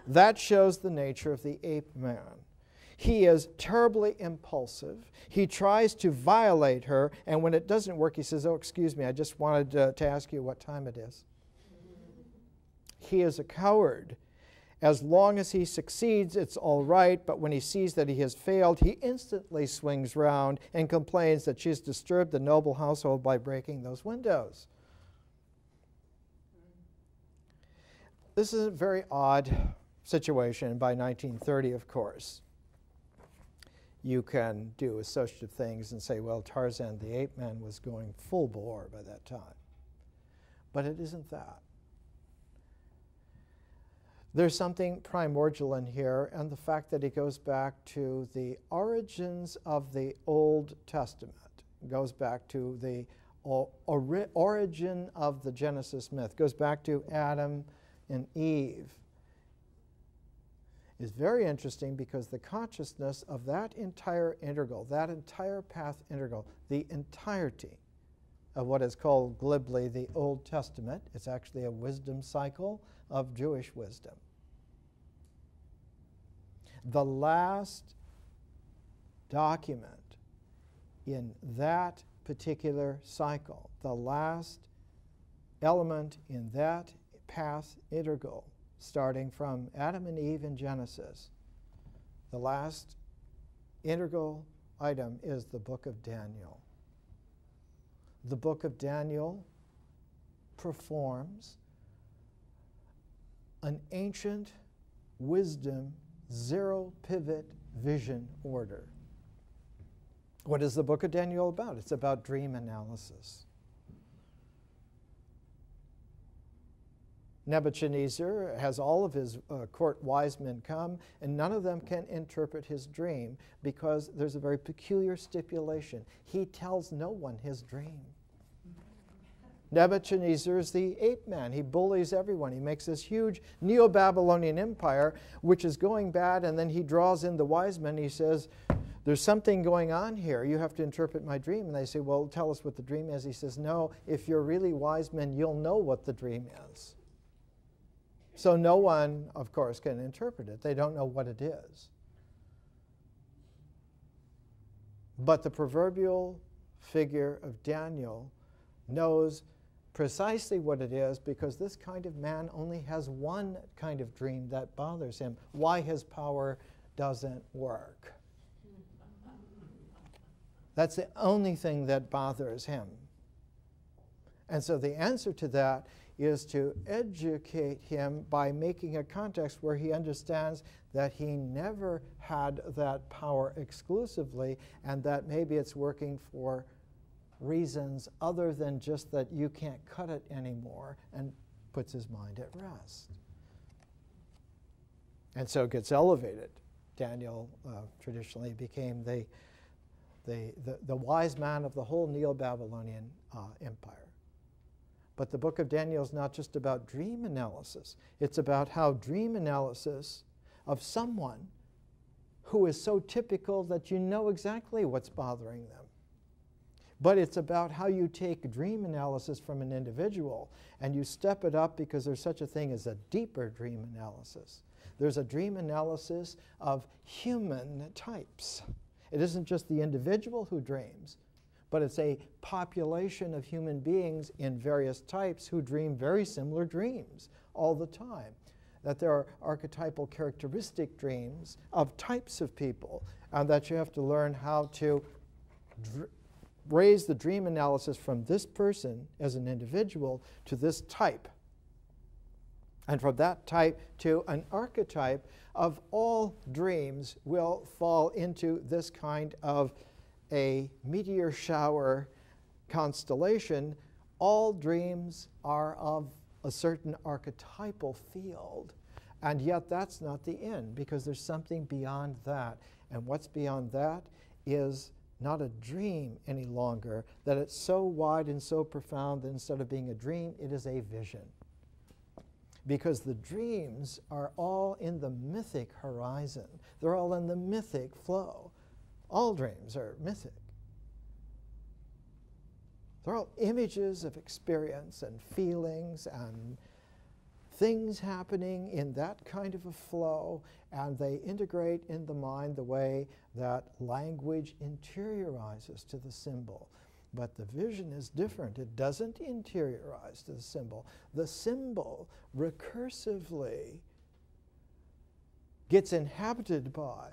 That shows the nature of the ape man. He is terribly impulsive. He tries to violate her, and when it doesn't work, he says, oh, excuse me, I just wanted uh, to ask you what time it is. He is a coward. As long as he succeeds, it's all right, but when he sees that he has failed, he instantly swings round and complains that she's disturbed the noble household by breaking those windows. This is a very odd situation by nineteen thirty, of course. You can do associative things and say, well, Tarzan the Ape Man was going full bore by that time. But it isn't that. There's something primordial in here, and the fact that it goes back to the origins of the Old Testament, it goes back to the ori origin of the Genesis myth, it goes back to Adam and Eve. It's very interesting because the consciousness of that entire integral, that entire path integral, the entirety of what is called glibly the Old Testament. It's actually a wisdom cycle of Jewish wisdom. The last document in that particular cycle, the last element in that path integral, starting from Adam and Eve in Genesis, the last integral item is the Book of Daniel. The Book of Daniel performs an ancient wisdom zero pivot vision order. What is the Book of Daniel about? It's about dream analysis. Nebuchadnezzar has all of his uh, court wise men come, and none of them can interpret his dream because there's a very peculiar stipulation. He tells no one his dream. Nebuchadnezzar is the ape man. He bullies everyone. He makes this huge Neo-Babylonian empire, which is going bad, and then he draws in the wise men. He says, there's something going on here. You have to interpret my dream. And they say, well, tell us what the dream is. He says, no, if you're really wise men, you'll know what the dream is. So no one, of course, can interpret it. They don't know what it is. But the proverbial figure of Daniel knows precisely what it is, because this kind of man only has one kind of dream that bothers him, why his power doesn't work. That's the only thing that bothers him. And so the answer to that is to educate him by making a context where he understands that he never had that power exclusively, and that maybe it's working for reasons other than just that you can't cut it anymore, and puts his mind at rest. And so it gets elevated. Daniel uh, traditionally became the, the, the, the wise man of the whole Neo-Babylonian uh, empire. But the Book of Daniel is not just about dream analysis. It's about how dream analysis of someone who is so typical that you know exactly what's bothering them. But it's about how you take dream analysis from an individual and you step it up, because there's such a thing as a deeper dream analysis. There's a dream analysis of human types. It isn't just the individual who dreams, but it's a population of human beings in various types who dream very similar dreams all the time. That there are archetypal characteristic dreams of types of people, and that you have to learn how to dr raise the dream analysis from this person as an individual to this type, and from that type to an archetype of all dreams will fall into this kind of a meteor shower constellation. All dreams are of a certain archetypal field, and yet that's not the end, because there's something beyond that. And what's beyond that is not a dream any longer, that it's so wide and so profound that instead of being a dream, it is a vision. Because the dreams are all in the mythic horizon. They're all in the mythic flow. All dreams are mythic. They're all images of experience and feelings and things happening in that kind of a flow, and they integrate in the mind the way that language interiorizes to the symbol. But the vision is different. It doesn't interiorize to the symbol. The symbol recursively gets inhabited by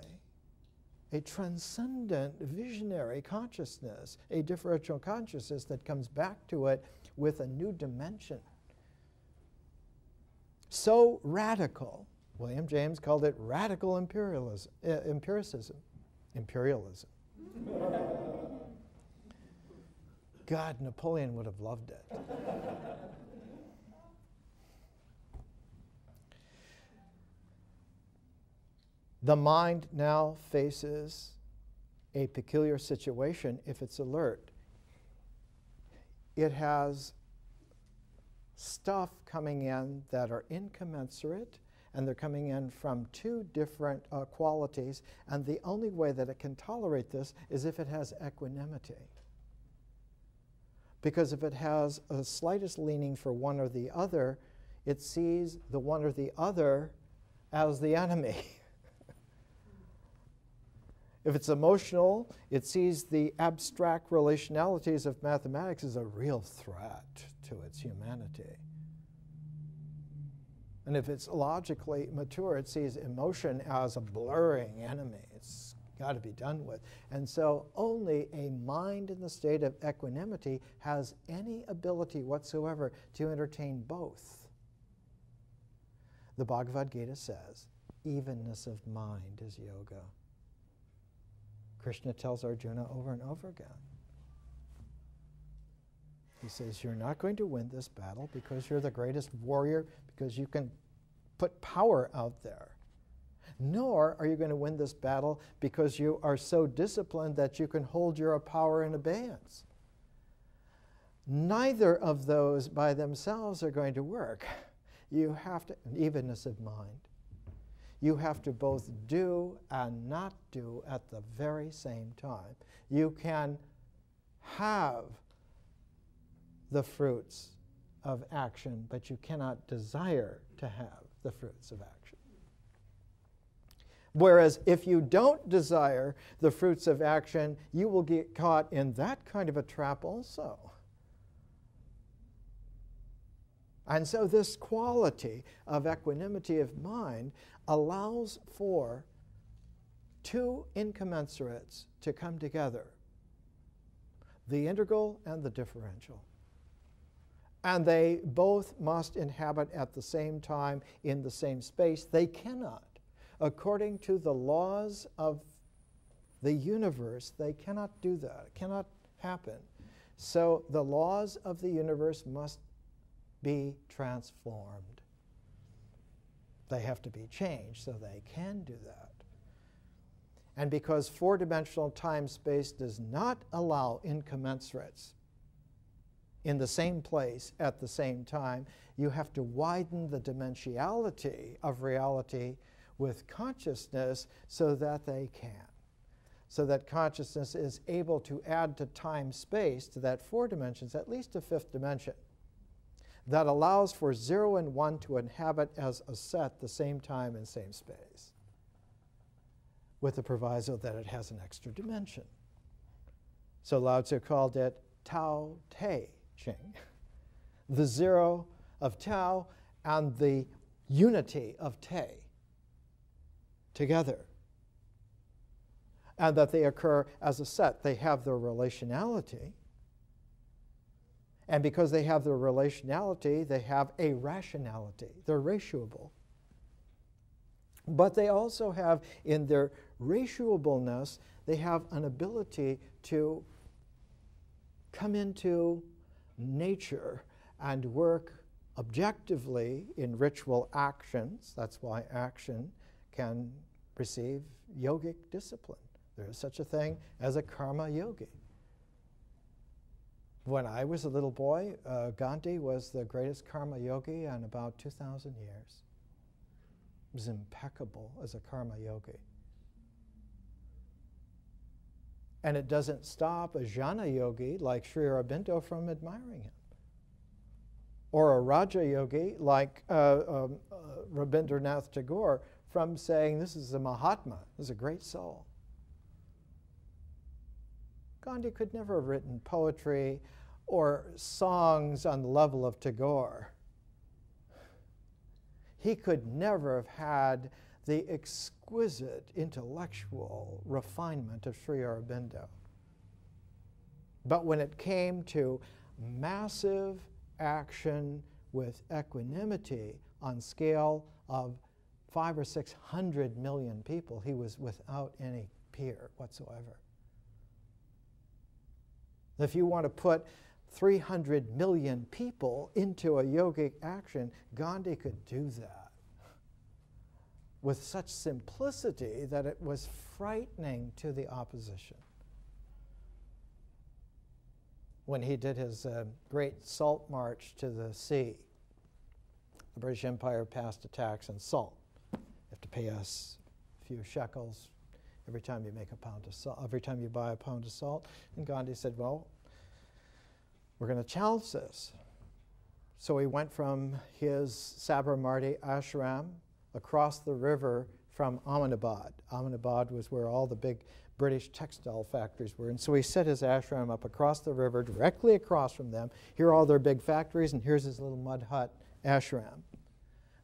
a transcendent visionary consciousness, a differential consciousness that comes back to it with a new dimension. So radical, William James called it radical imperialism, uh, empiricism, imperialism. God, Napoleon would have loved it. The mind now faces a peculiar situation if it's alert. It has stuff coming in that are incommensurate, and they're coming in from two different uh, qualities, and the only way that it can tolerate this is if it has equanimity. Because if it has a slightest leaning for one or the other, it sees the one or the other as the enemy. If it's emotional, it sees the abstract relationalities of mathematics as a real threat to its humanity. And if it's logically mature, it sees emotion as a blurring enemy. It's got to be done with. And so only a mind in the state of equanimity has any ability whatsoever to entertain both. The Bhagavad Gita says, evenness of mind is yoga. Krishna tells Arjuna over and over again. He says, you're not going to win this battle because you're the greatest warrior, because you can put power out there. Nor are you going to win this battle because you are so disciplined that you can hold your power in abeyance. Neither of those by themselves are going to work. You have to, evenness of mind. You have to both do and not do at the very same time. You can have the fruits of action, but you cannot desire to have the fruits of action. Whereas if you don't desire the fruits of action, you will get caught in that kind of a trap also. And so this quality of equanimity of mind allows for two incommensurates to come together, the integral and the differential. And they both must inhabit at the same time in the same space. They cannot. According to the laws of the universe, they cannot do that. It cannot happen. So the laws of the universe must be transformed. They have to be changed so they can do that. And because four-dimensional time-space does not allow incommensurates in the same place at the same time, you have to widen the dimensionality of reality with consciousness so that they can. So that consciousness is able to add to time-space, to that four dimensions, at least a fifth dimension that allows for zero and one to inhabit as a set the same time and same space, with the proviso that it has an extra dimension. So Lao Tzu called it Tao Te Ching, the zero of Tao and the unity of Te together, and that they occur as a set. They have their relationality. And because they have their relationality, they have a rationality. They're ratioable. But they also have, in their ratioableness, they have an ability to come into nature and work objectively in ritual actions. That's why action can receive yogic discipline. There is such a thing as a karma yogi. When I was a little boy, uh, Gandhi was the greatest karma yogi in about two thousand years. He was impeccable as a karma yogi. And it doesn't stop a jhana yogi like Sri Aurobindo from admiring him, or a raja yogi like uh, um, uh, Rabindranath Tagore from saying, this is a Mahatma, this is a great soul. Gandhi could never have written poetry or songs on the level of Tagore. He could never have had the exquisite intellectual refinement of Sri Aurobindo. But when it came to massive action with equanimity on scale of five or six hundred million people, he was without any peer whatsoever. If you want to put three hundred million people into a yogic action, Gandhi could do that with such simplicity that it was frightening to the opposition. When he did his uh, great salt march to the sea, the British Empire passed a tax on salt. You have to pay us a few shekels every time you make a pound of salt, every time you buy a pound of salt. And Gandhi said, well, we're going to challenge this. So he went from his Sabarmati ashram across the river from Ahmedabad. Ahmedabad was where all the big British textile factories were. And so he set his ashram up across the river, directly across from them. Here are all their big factories, and here's his little mud hut ashram.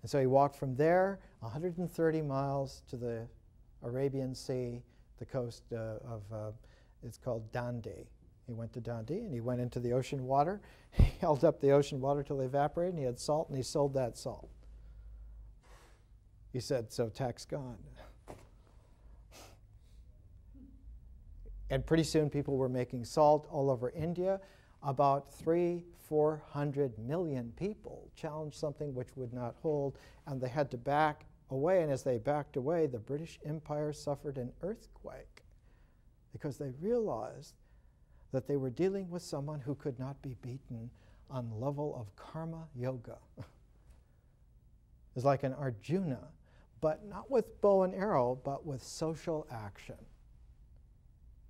And so he walked from there one hundred thirty miles to the Arabian Sea, the coast uh, of, uh, it's called Dandi. He went to Dandi, and he went into the ocean water. He held up the ocean water till they evaporated, and he had salt, and he sold that salt. He said, so tax gone. And pretty soon people were making salt all over India. About three, four hundred million people challenged something which would not hold, and they had to back away. And as they backed away, the British Empire suffered an earthquake because they realized that they were dealing with someone who could not be beaten on level of karma yoga. It's like an Arjuna, but not with bow and arrow, but with social action.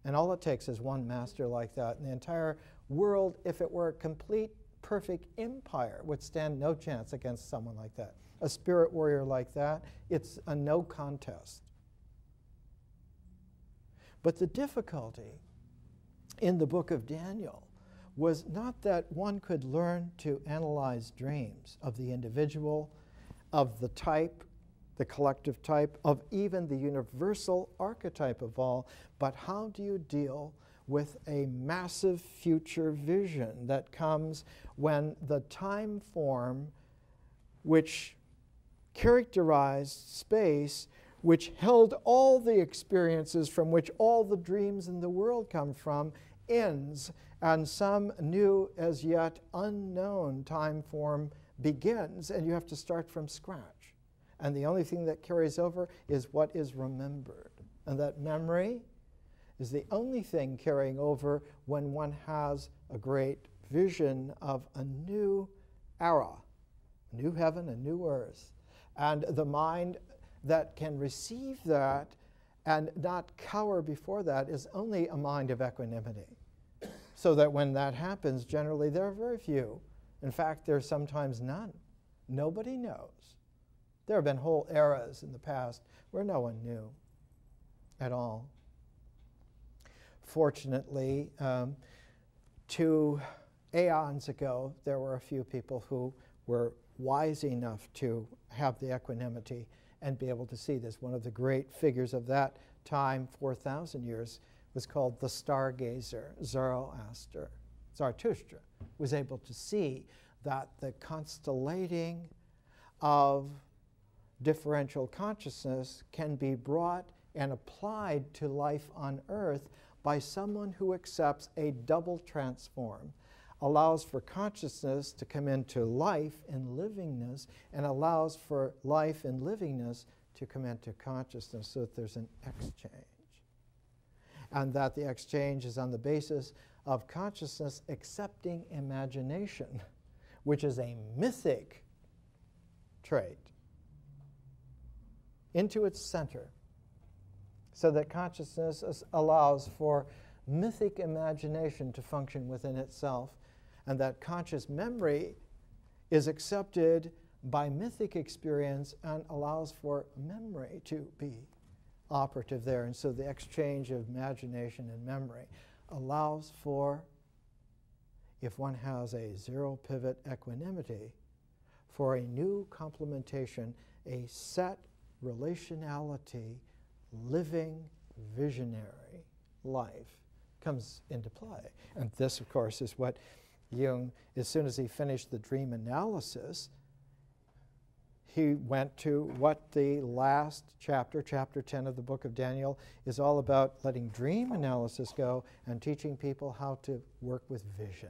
And all it takes is one master like that, and the entire world, if it were a complete, perfect empire, would stand no chance against someone like that. A spirit warrior like that, it's a no contest. But the difficulty in the Book of Daniel was not that one could learn to analyze dreams of the individual, of the type, the collective type, of even the universal archetype of all, but how do you deal with a massive future vision that comes when the time form which characterized space, which held all the experiences from which all the dreams in the world come from, ends, and some new as yet unknown time form begins, and you have to start from scratch. And the only thing that carries over is what is remembered. And that memory is the only thing carrying over when one has a great vision of a new era, new heaven and new earth. And the mind that can receive that and not cower before that is only a mind of equanimity. So that when that happens, generally there are very few. In fact, there are sometimes none. Nobody knows. There have been whole eras in the past where no one knew at all. Fortunately, um, two aeons ago, there were a few people who were wise enough to have the equanimity and be able to see this. One of the great figures of that time, four thousand years, was called the stargazer, Zoroaster. Zarathustra was able to see that the constellating of differential consciousness can be brought and applied to life on earth by someone who accepts a double transform, allows for consciousness to come into life and livingness, and allows for life and livingness to come into consciousness so that there's an exchange. And that the exchange is on the basis of consciousness accepting imagination, which is a mythic trait, into its center, so that consciousness allows for mythic imagination to function within itself, and that conscious memory is accepted by mythic experience and allows for memory to be operative there. And so the exchange of imagination and memory allows for, if one has a zero pivot equanimity, for a new complementation, a set relationality, living, visionary life comes into play. And this, of course, is what Jung, as soon as he finished the dream analysis, he went to what the last chapter, chapter ten of the Book of Daniel, is all about: letting dream analysis go and teaching people how to work with vision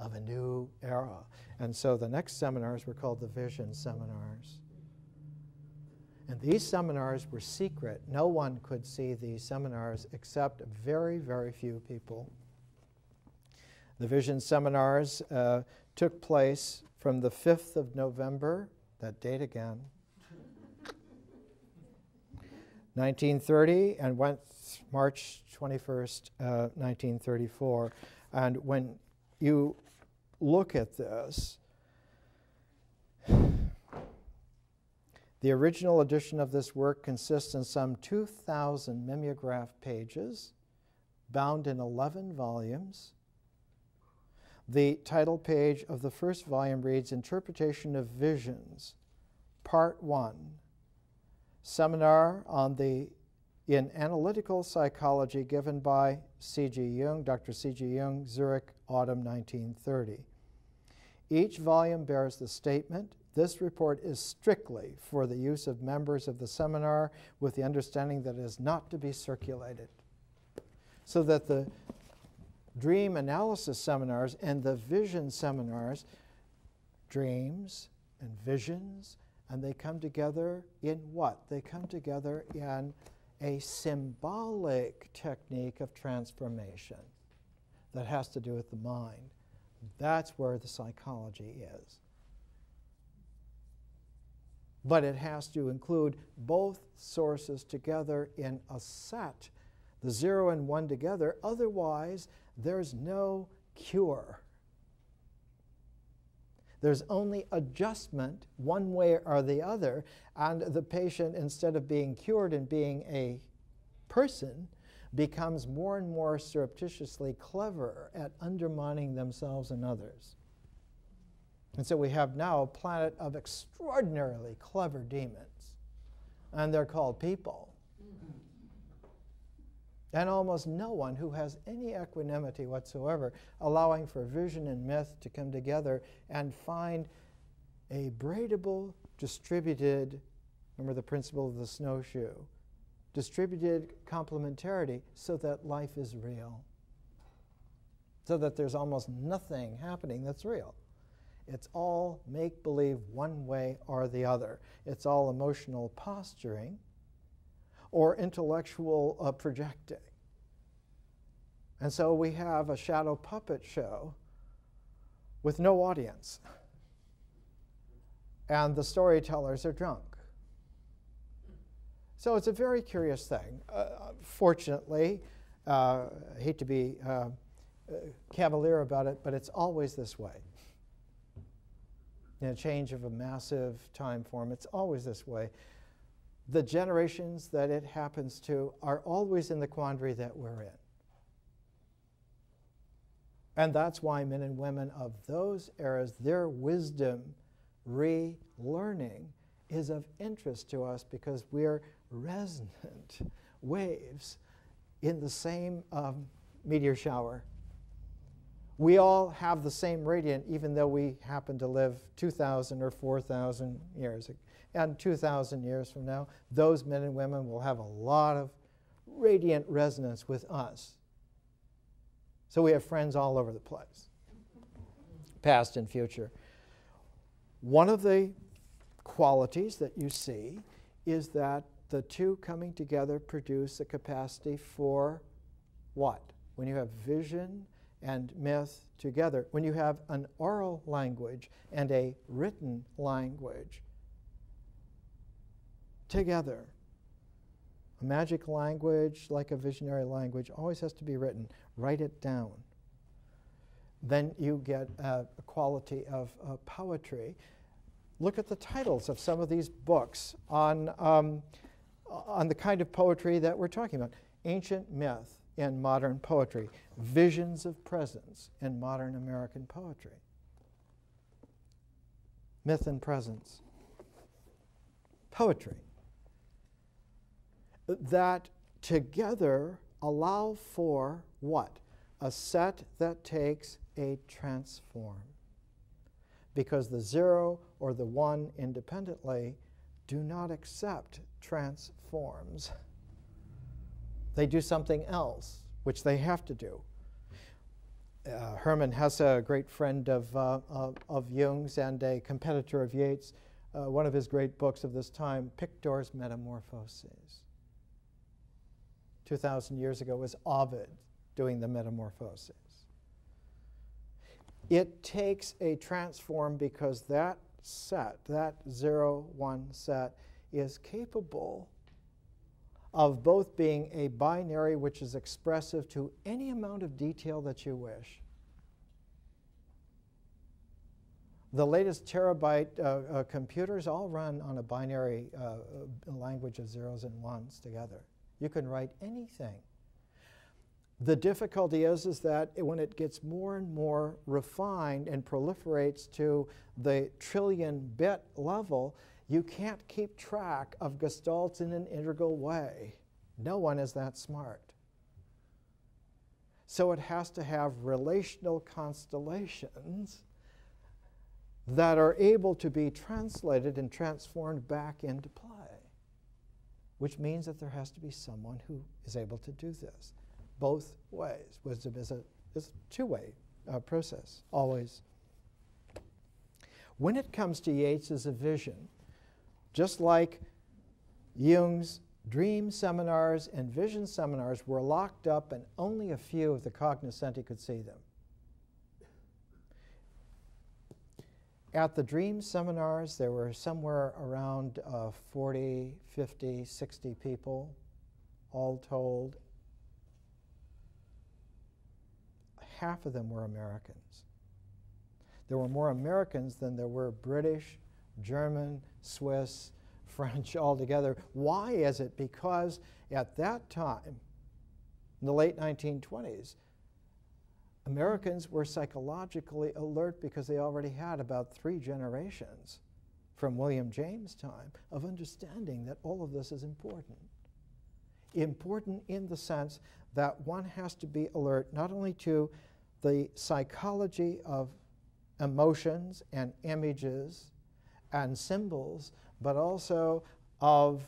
of a new era. And so the next seminars were called the Vision Seminars. And these seminars were secret. No one could see these seminars except very, very few people. The Vision Seminars uh, took place from the fifth of November, that date again, nineteen thirty, and went March twenty-first, uh, nineteen thirty-four. And when you look at this, the original edition of this work consists in some two thousand mimeograph pages, bound in eleven volumes. The title page of the first volume reads, Interpretation of Visions, Part One, Seminar on the, in Analytical Psychology, given by C G Jung, Doctor C G Jung, Zurich, autumn nineteen thirty. Each volume bears the statement, this report is strictly for the use of members of the seminar, with the understanding that it is not to be circulated. So that the dream analysis seminars and the vision seminars, dreams and visions, and they come together in what? They come together in a symbolic technique of transformation that has to do with the mind. That's where the psychology is. But it has to include both sources together in a set, the zero and one together. Otherwise, there's no cure. There's only adjustment one way or the other. And the patient, instead of being cured and being a person, becomes more and more surreptitiously clever at undermining themselves and others. And so we have now a planet of extraordinarily clever demons, and they're called people. And almost no one who has any equanimity whatsoever, allowing for vision and myth to come together and find a braidable, distributed, remember the principle of the snowshoe, distributed complementarity, so that life is real, so that there's almost nothing happening that's real. It's all make-believe one way or the other. It's all emotional posturing or intellectual uh, projecting. And so we have a shadow puppet show with no audience. And the storytellers are drunk. So it's a very curious thing. Uh, fortunately, uh, I hate to be uh, cavalier about it, but it's always this way. In a change of a massive time form, it's always this way. The generations that it happens to are always in the quandary that we're in. And that's why men and women of those eras, their wisdom relearning is of interest to us, because we're resonant waves in the same um, meteor shower. We all have the same radiant, even though we happen to live two thousand or four thousand years. And two thousand years from now, those men and women will have a lot of radiant resonance with us. So we have friends all over the place, past and future. One of the qualities that you see is that the two coming together produce a capacity for what? When you have vision and myth together, when you have an oral language and a written language together. A magic language, like a visionary language, always has to be written. Write it down. Then you get uh, a quality of uh, poetry. Look at the titles of some of these books on, um, on the kind of poetry that we're talking about. Ancient myth in modern poetry, visions of presence in modern American poetry. Myth and presence. Poetry, that together allow for what? A set that takes a transform. Because the zero or the one independently do not accept transforms. They do something else, which they have to do. Uh, Hermann Hesse, a great friend of, uh, of, of Jung's and a competitor of Yeats, uh, one of his great books of this time, Pictor's Metamorphoses. two thousand years ago was Ovid doing the Metamorphoses. It takes a transform because that set, that zero, one set, is capable of both being a binary which is expressive to any amount of detail that you wish. The latest terabyte uh, uh, computers all run on a binary uh, language of zeros and ones together. You can write anything. The difficulty is, is that when it gets more and more refined and proliferates to the trillion bit level, you can't keep track of gestalts in an integral way. No one is that smart. So it has to have relational constellations that are able to be translated and transformed back into play, which means that there has to be someone who is able to do this both ways. Wisdom is a, is a two-way uh, process, always. When it comes to Yeats as a vision, just like Jung's dream seminars and vision seminars were locked up and only a few of the cognoscenti could see them. At the dream seminars, there were somewhere around uh, forty, fifty, sixty people, all told. Half of them were Americans. There were more Americans than there were British, German, Swiss, French altogether. Why is it? Because at that time, in the late nineteen twenties, Americans were psychologically alert because they already had about three generations from William James' time of understanding that all of this is important. Important in the sense that one has to be alert not only to the psychology of emotions and images and symbols, but also of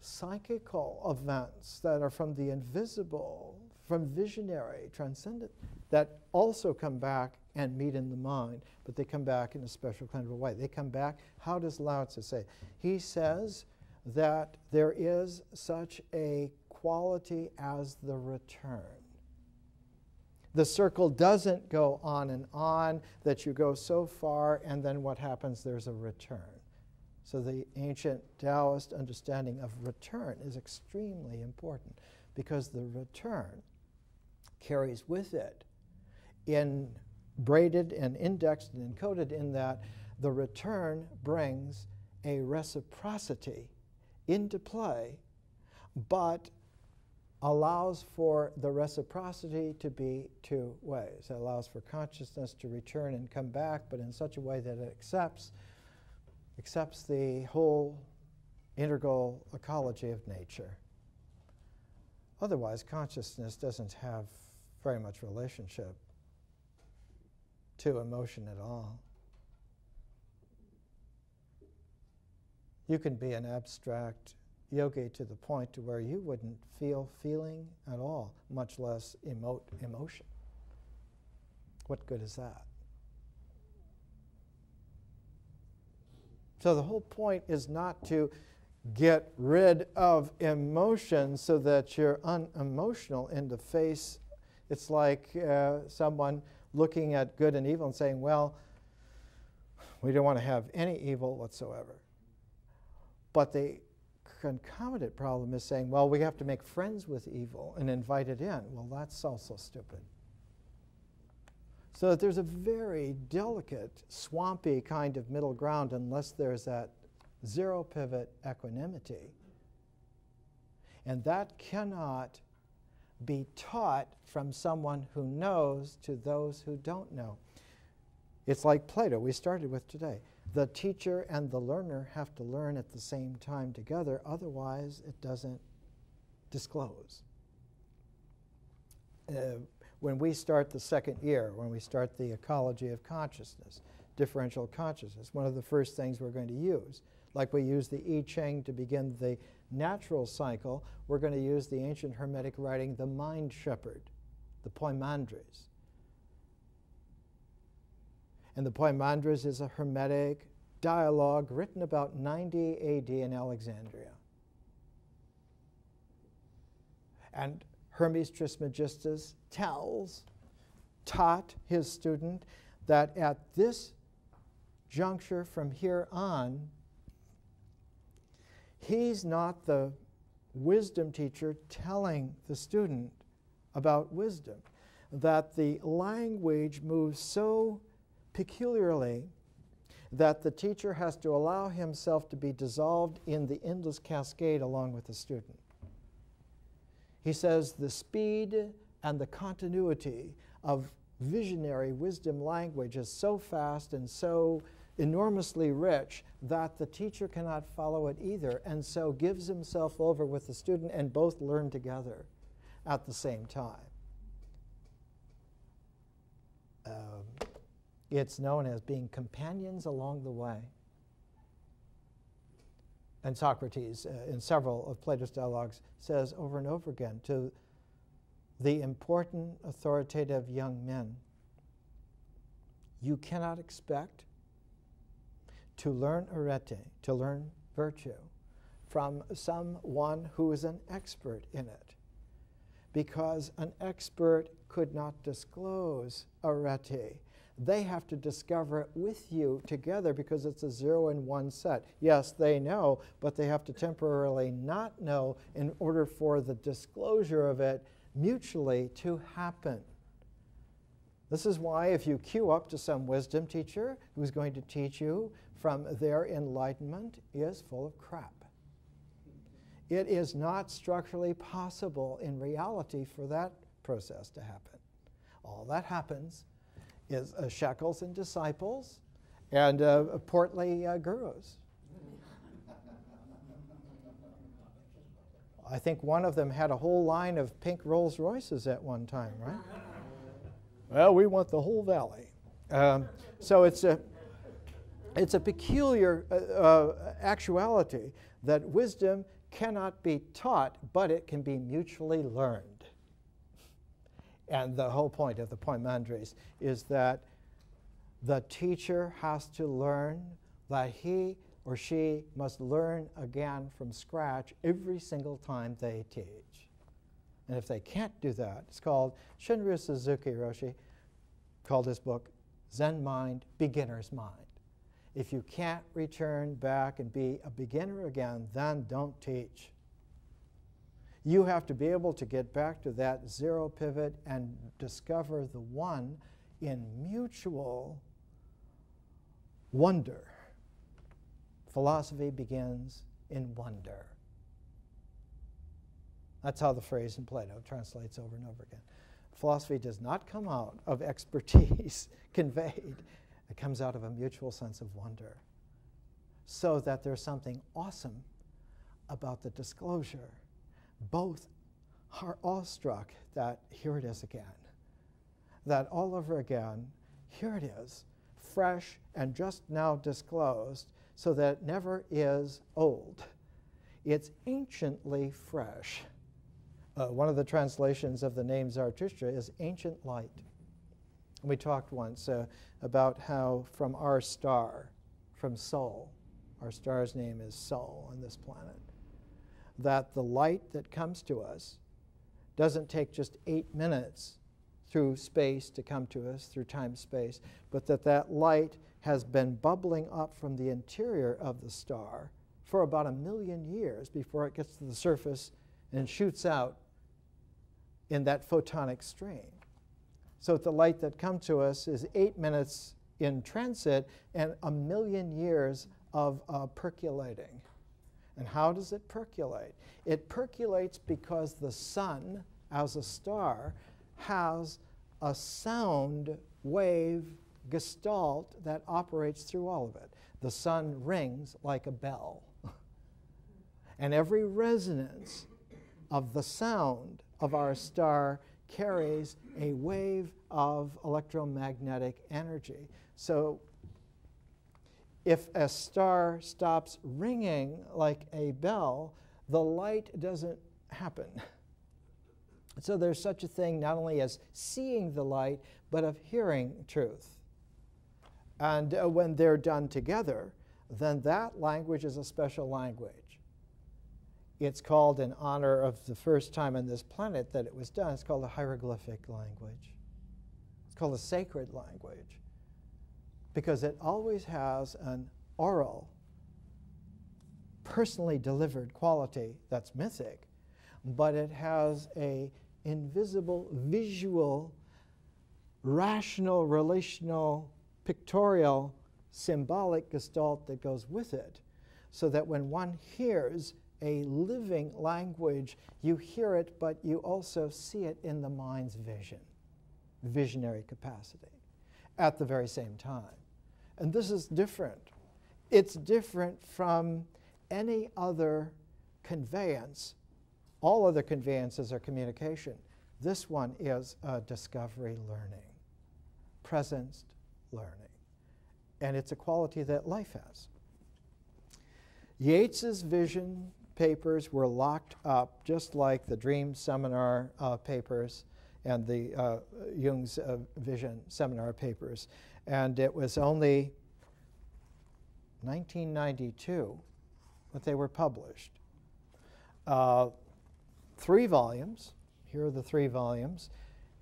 psychical events that are from the invisible, from visionary, transcendent, that also come back and meet in the mind, but they come back in a special kind of a way. They come back, how does Lao Tzu say? He says that there is such a quality as the return. The circle doesn't go on and on, that you go so far, and then what happens? There's a return. So the ancient Taoist understanding of return is extremely important because the return carries with it, in braided and indexed and encoded in that, the return brings a reciprocity into play, but allows for the reciprocity to be two ways. It allows for consciousness to return and come back, but in such a way that it accepts, accepts the whole integral ecology of nature. Otherwise, consciousness doesn't have very much relationship to emotion at all. You can be an abstract yogi to the point to where you wouldn't feel feeling at all, much less emote emotion. What good is that? So the whole point is not to get rid of emotion so that you're unemotional in the face. It's like uh, someone looking at good and evil and saying, well, we don't want to have any evil whatsoever. But they concomitant problem is saying, well, we have to make friends with evil and invite it in. Well, that's also stupid. So that there's a very delicate, swampy kind of middle ground unless there's that zero pivot equanimity. And that cannot be taught from someone who knows to those who don't know. It's like Plato we started with today. The teacher and the learner have to learn at the same time together, otherwise it doesn't disclose. Uh, when we start the second year, when we start the ecology of consciousness, differential consciousness, one of the first things we're going to use, like we use the I Ching to begin the natural cycle, we're going to use the ancient Hermetic writing, the Mind Shepherd, the Poimandres. And the Poimandres is a Hermetic dialogue written about ninety A D in Alexandria. And Hermes Trismegistus tells, taught his student that at this juncture from here on, he's not the wisdom teacher telling the student about wisdom, that the language moves so peculiarly that the teacher has to allow himself to be dissolved in the endless cascade along with the student. He says the speed and the continuity of visionary wisdom language is so fast and so enormously rich that the teacher cannot follow it either, and so gives himself over with the student, and both learn together at the same time. Um, it's known as being companions along the way. And Socrates, uh, in several of Plato's dialogues, says over and over again to the important, authoritative young men, you cannot expect to learn arete, to learn virtue, from someone who is an expert in it, because an expert could not disclose arete. They have to discover it with you together, because it's a zero and one set. Yes, they know, but they have to temporarily not know in order for the disclosure of it mutually to happen. This is why if you queue up to some wisdom teacher who's going to teach you from their enlightenment, is full of crap. It is not structurally possible in reality for that process to happen. All that happens is uh, shekels and disciples and uh, portly uh, gurus. I think one of them had a whole line of pink Rolls Royces at one time, right? Well, we want the whole valley. Um, so it's a, it's a peculiar uh, uh, actuality that wisdom cannot be taught, but it can be mutually learned. And the whole point of the Poimandres is that the teacher has to learn, that he or she must learn again from scratch every single time they teach. And if they can't do that, it's called, Shinryu Suzuki Roshi called his book, Zen Mind, Beginner's Mind. If you can't return back and be a beginner again, then don't teach. You have to be able to get back to that zero pivot and discover the one in mutual wonder. Philosophy begins in wonder. That's how the phrase in Plato translates over and over again. Philosophy does not come out of expertise conveyed. It comes out of a mutual sense of wonder, so that there's something awesome about the disclosure. Both are awestruck that here it is again, that all over again, here it is, fresh and just now disclosed, so that it never is old. It's anciently fresh. Uh, one of the translations of the name Zarathustra is ancient light. We talked once uh, about how from our star, from Sol, our star's name is Sol on this planet, that the light that comes to us doesn't take just eight minutes through space to come to us, through time-space, but that that light has been bubbling up from the interior of the star for about a million years before it gets to the surface and shoots out in that photonic stream. So the light that comes to us is eight minutes in transit and a million years of uh, percolating. And how does it percolate? It percolates because the sun, as a star, has a sound wave gestalt that operates through all of it. The sun rings like a bell. And every resonance of the sound of our star carries a wave of electromagnetic energy. So if a star stops ringing like a bell, the light doesn't happen. So there's such a thing not only as seeing the light, but of hearing truth. And uh, when they're done together, then that language is a special language. It's called, in honor of the first time on this planet that it was done, it's called a hieroglyphic language. It's called a sacred language because it always has an oral, personally delivered quality that's mythic, but it has an invisible, visual, rational, relational, pictorial, symbolic gestalt that goes with it, so that when one hears a living language, you hear it, but you also see it in the mind's vision, visionary capacity, at the very same time. And this is different. It's different from any other conveyance. All other conveyances are communication. This one is uh, discovery learning, presenced learning. And it's a quality that life has. Yeats's vision papers were locked up, just like the dream seminar uh, papers and the uh, Jung's uh, vision seminar papers. And it was only nineteen ninety-two that they were published. Uh, three volumes. Here are the three volumes.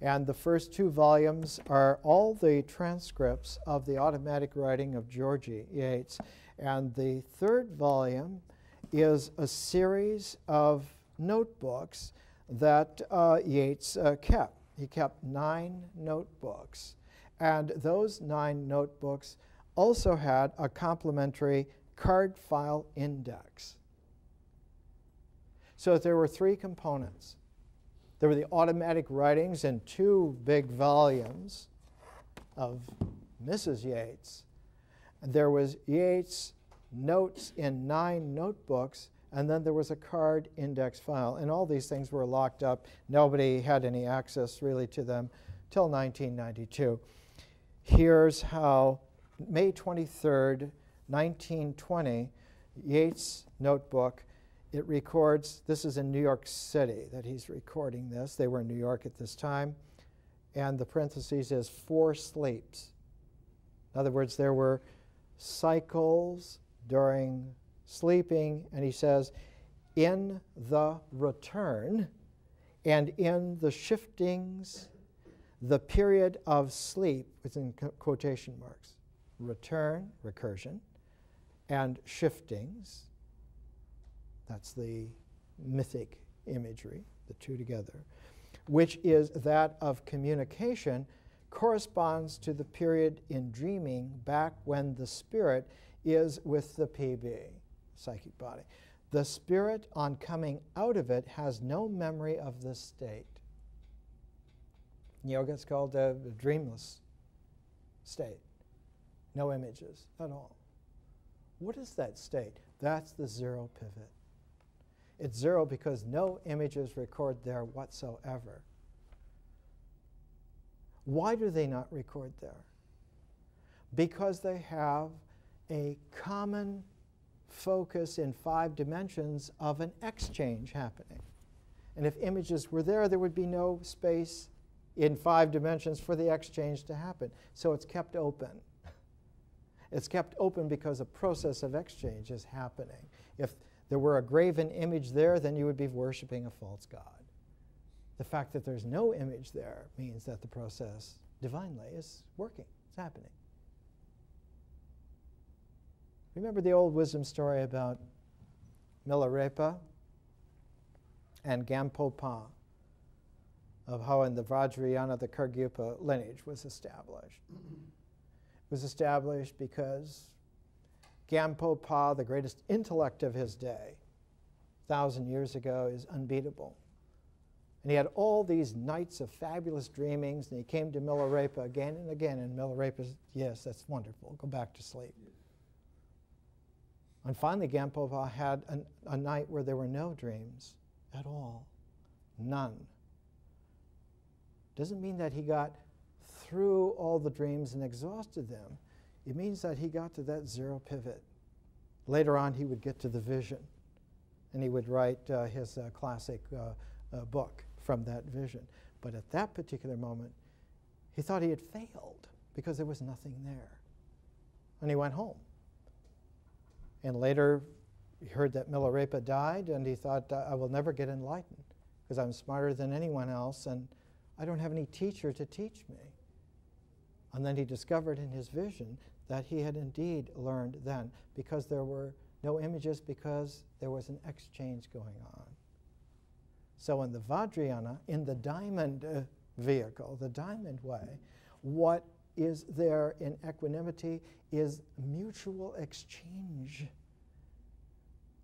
And the first two volumes are all the transcripts of the automatic writing of Georgie Yeats. And the third volume is a series of notebooks that uh, Yeats uh, kept. He kept nine notebooks. And those nine notebooks also had a complementary card file index. So there were three components. There were the automatic writings in two big volumes of Missus Yeats. There was Yeats' notes in nine notebooks, and then there was a card index file. And all these things were locked up. Nobody had any access, really, to them till nineteen ninety-two. Here's how, May twenty-third, nineteen twenty, Yeats' notebook, it records, this is in New York City that he's recording this. They were in New York at this time. And the parentheses is four sleeps. In other words, there were cycles during sleeping, and he says, in the return and in the shiftings, the period of sleep, it's in quotation marks, return, recursion, and shiftings. That's the mythic imagery, the two together, which is that of communication, corresponds to the period in dreaming back when the spirit is with the P B, psychic body. The spirit, on coming out of it, has no memory of this state. In yoga, it's called a dreamless state. No images at all. What is that state? That's the zero pivot. It's zero because no images record there whatsoever. Why do they not record there? Because they have a common focus in five dimensions of an exchange happening. And if images were there, there would be no space in five dimensions for the exchange to happen. So it's kept open. It's kept open because a process of exchange is happening. If there were a graven image there, then you would be worshiping a false god. The fact that there's no image there means that the process divinely is working, it's happening. Remember the old wisdom story about Milarepa and Gampopa, of how in the Vajrayana the Kargyupa lineage was established. It was established because Gampopa, the greatest intellect of his day, a thousand years ago, is unbeatable. And he had all these nights of fabulous dreamings, and he came to Milarepa again and again. And Milarepa said, yes, that's wonderful. Go back to sleep. And finally, Gampopa had an, a night where there were no dreams at all. none. Doesn't mean that he got through all the dreams and exhausted them. It means that he got to that zero pivot. Later on, he would get to the vision, and he would write uh, his uh, classic uh, uh, book from that vision. But at that particular moment, he thought he had failed because there was nothing there. And he went home. And later, he heard that Milarepa died, and he thought, I will never get enlightened because I'm smarter than anyone else, and I don't have any teacher to teach me. And then he discovered in his vision that he had indeed learned then, because there were no images, because there was an exchange going on. So in the Vajrayana, in the diamond uh, vehicle, the diamond way, what is there in equanimity is mutual exchange,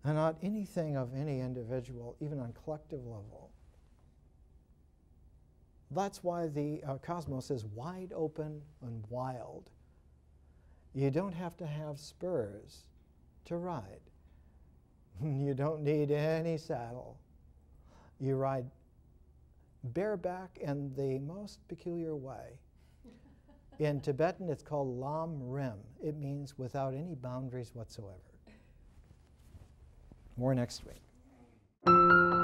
and not anything of any individual, even on collective level. That's why the uh, cosmos is wide open and wild. You don't have to have spurs to ride. You don't need any saddle. You ride bareback in the most peculiar way. In Tibetan, it's called lam rim. It means without any boundaries whatsoever. More next week.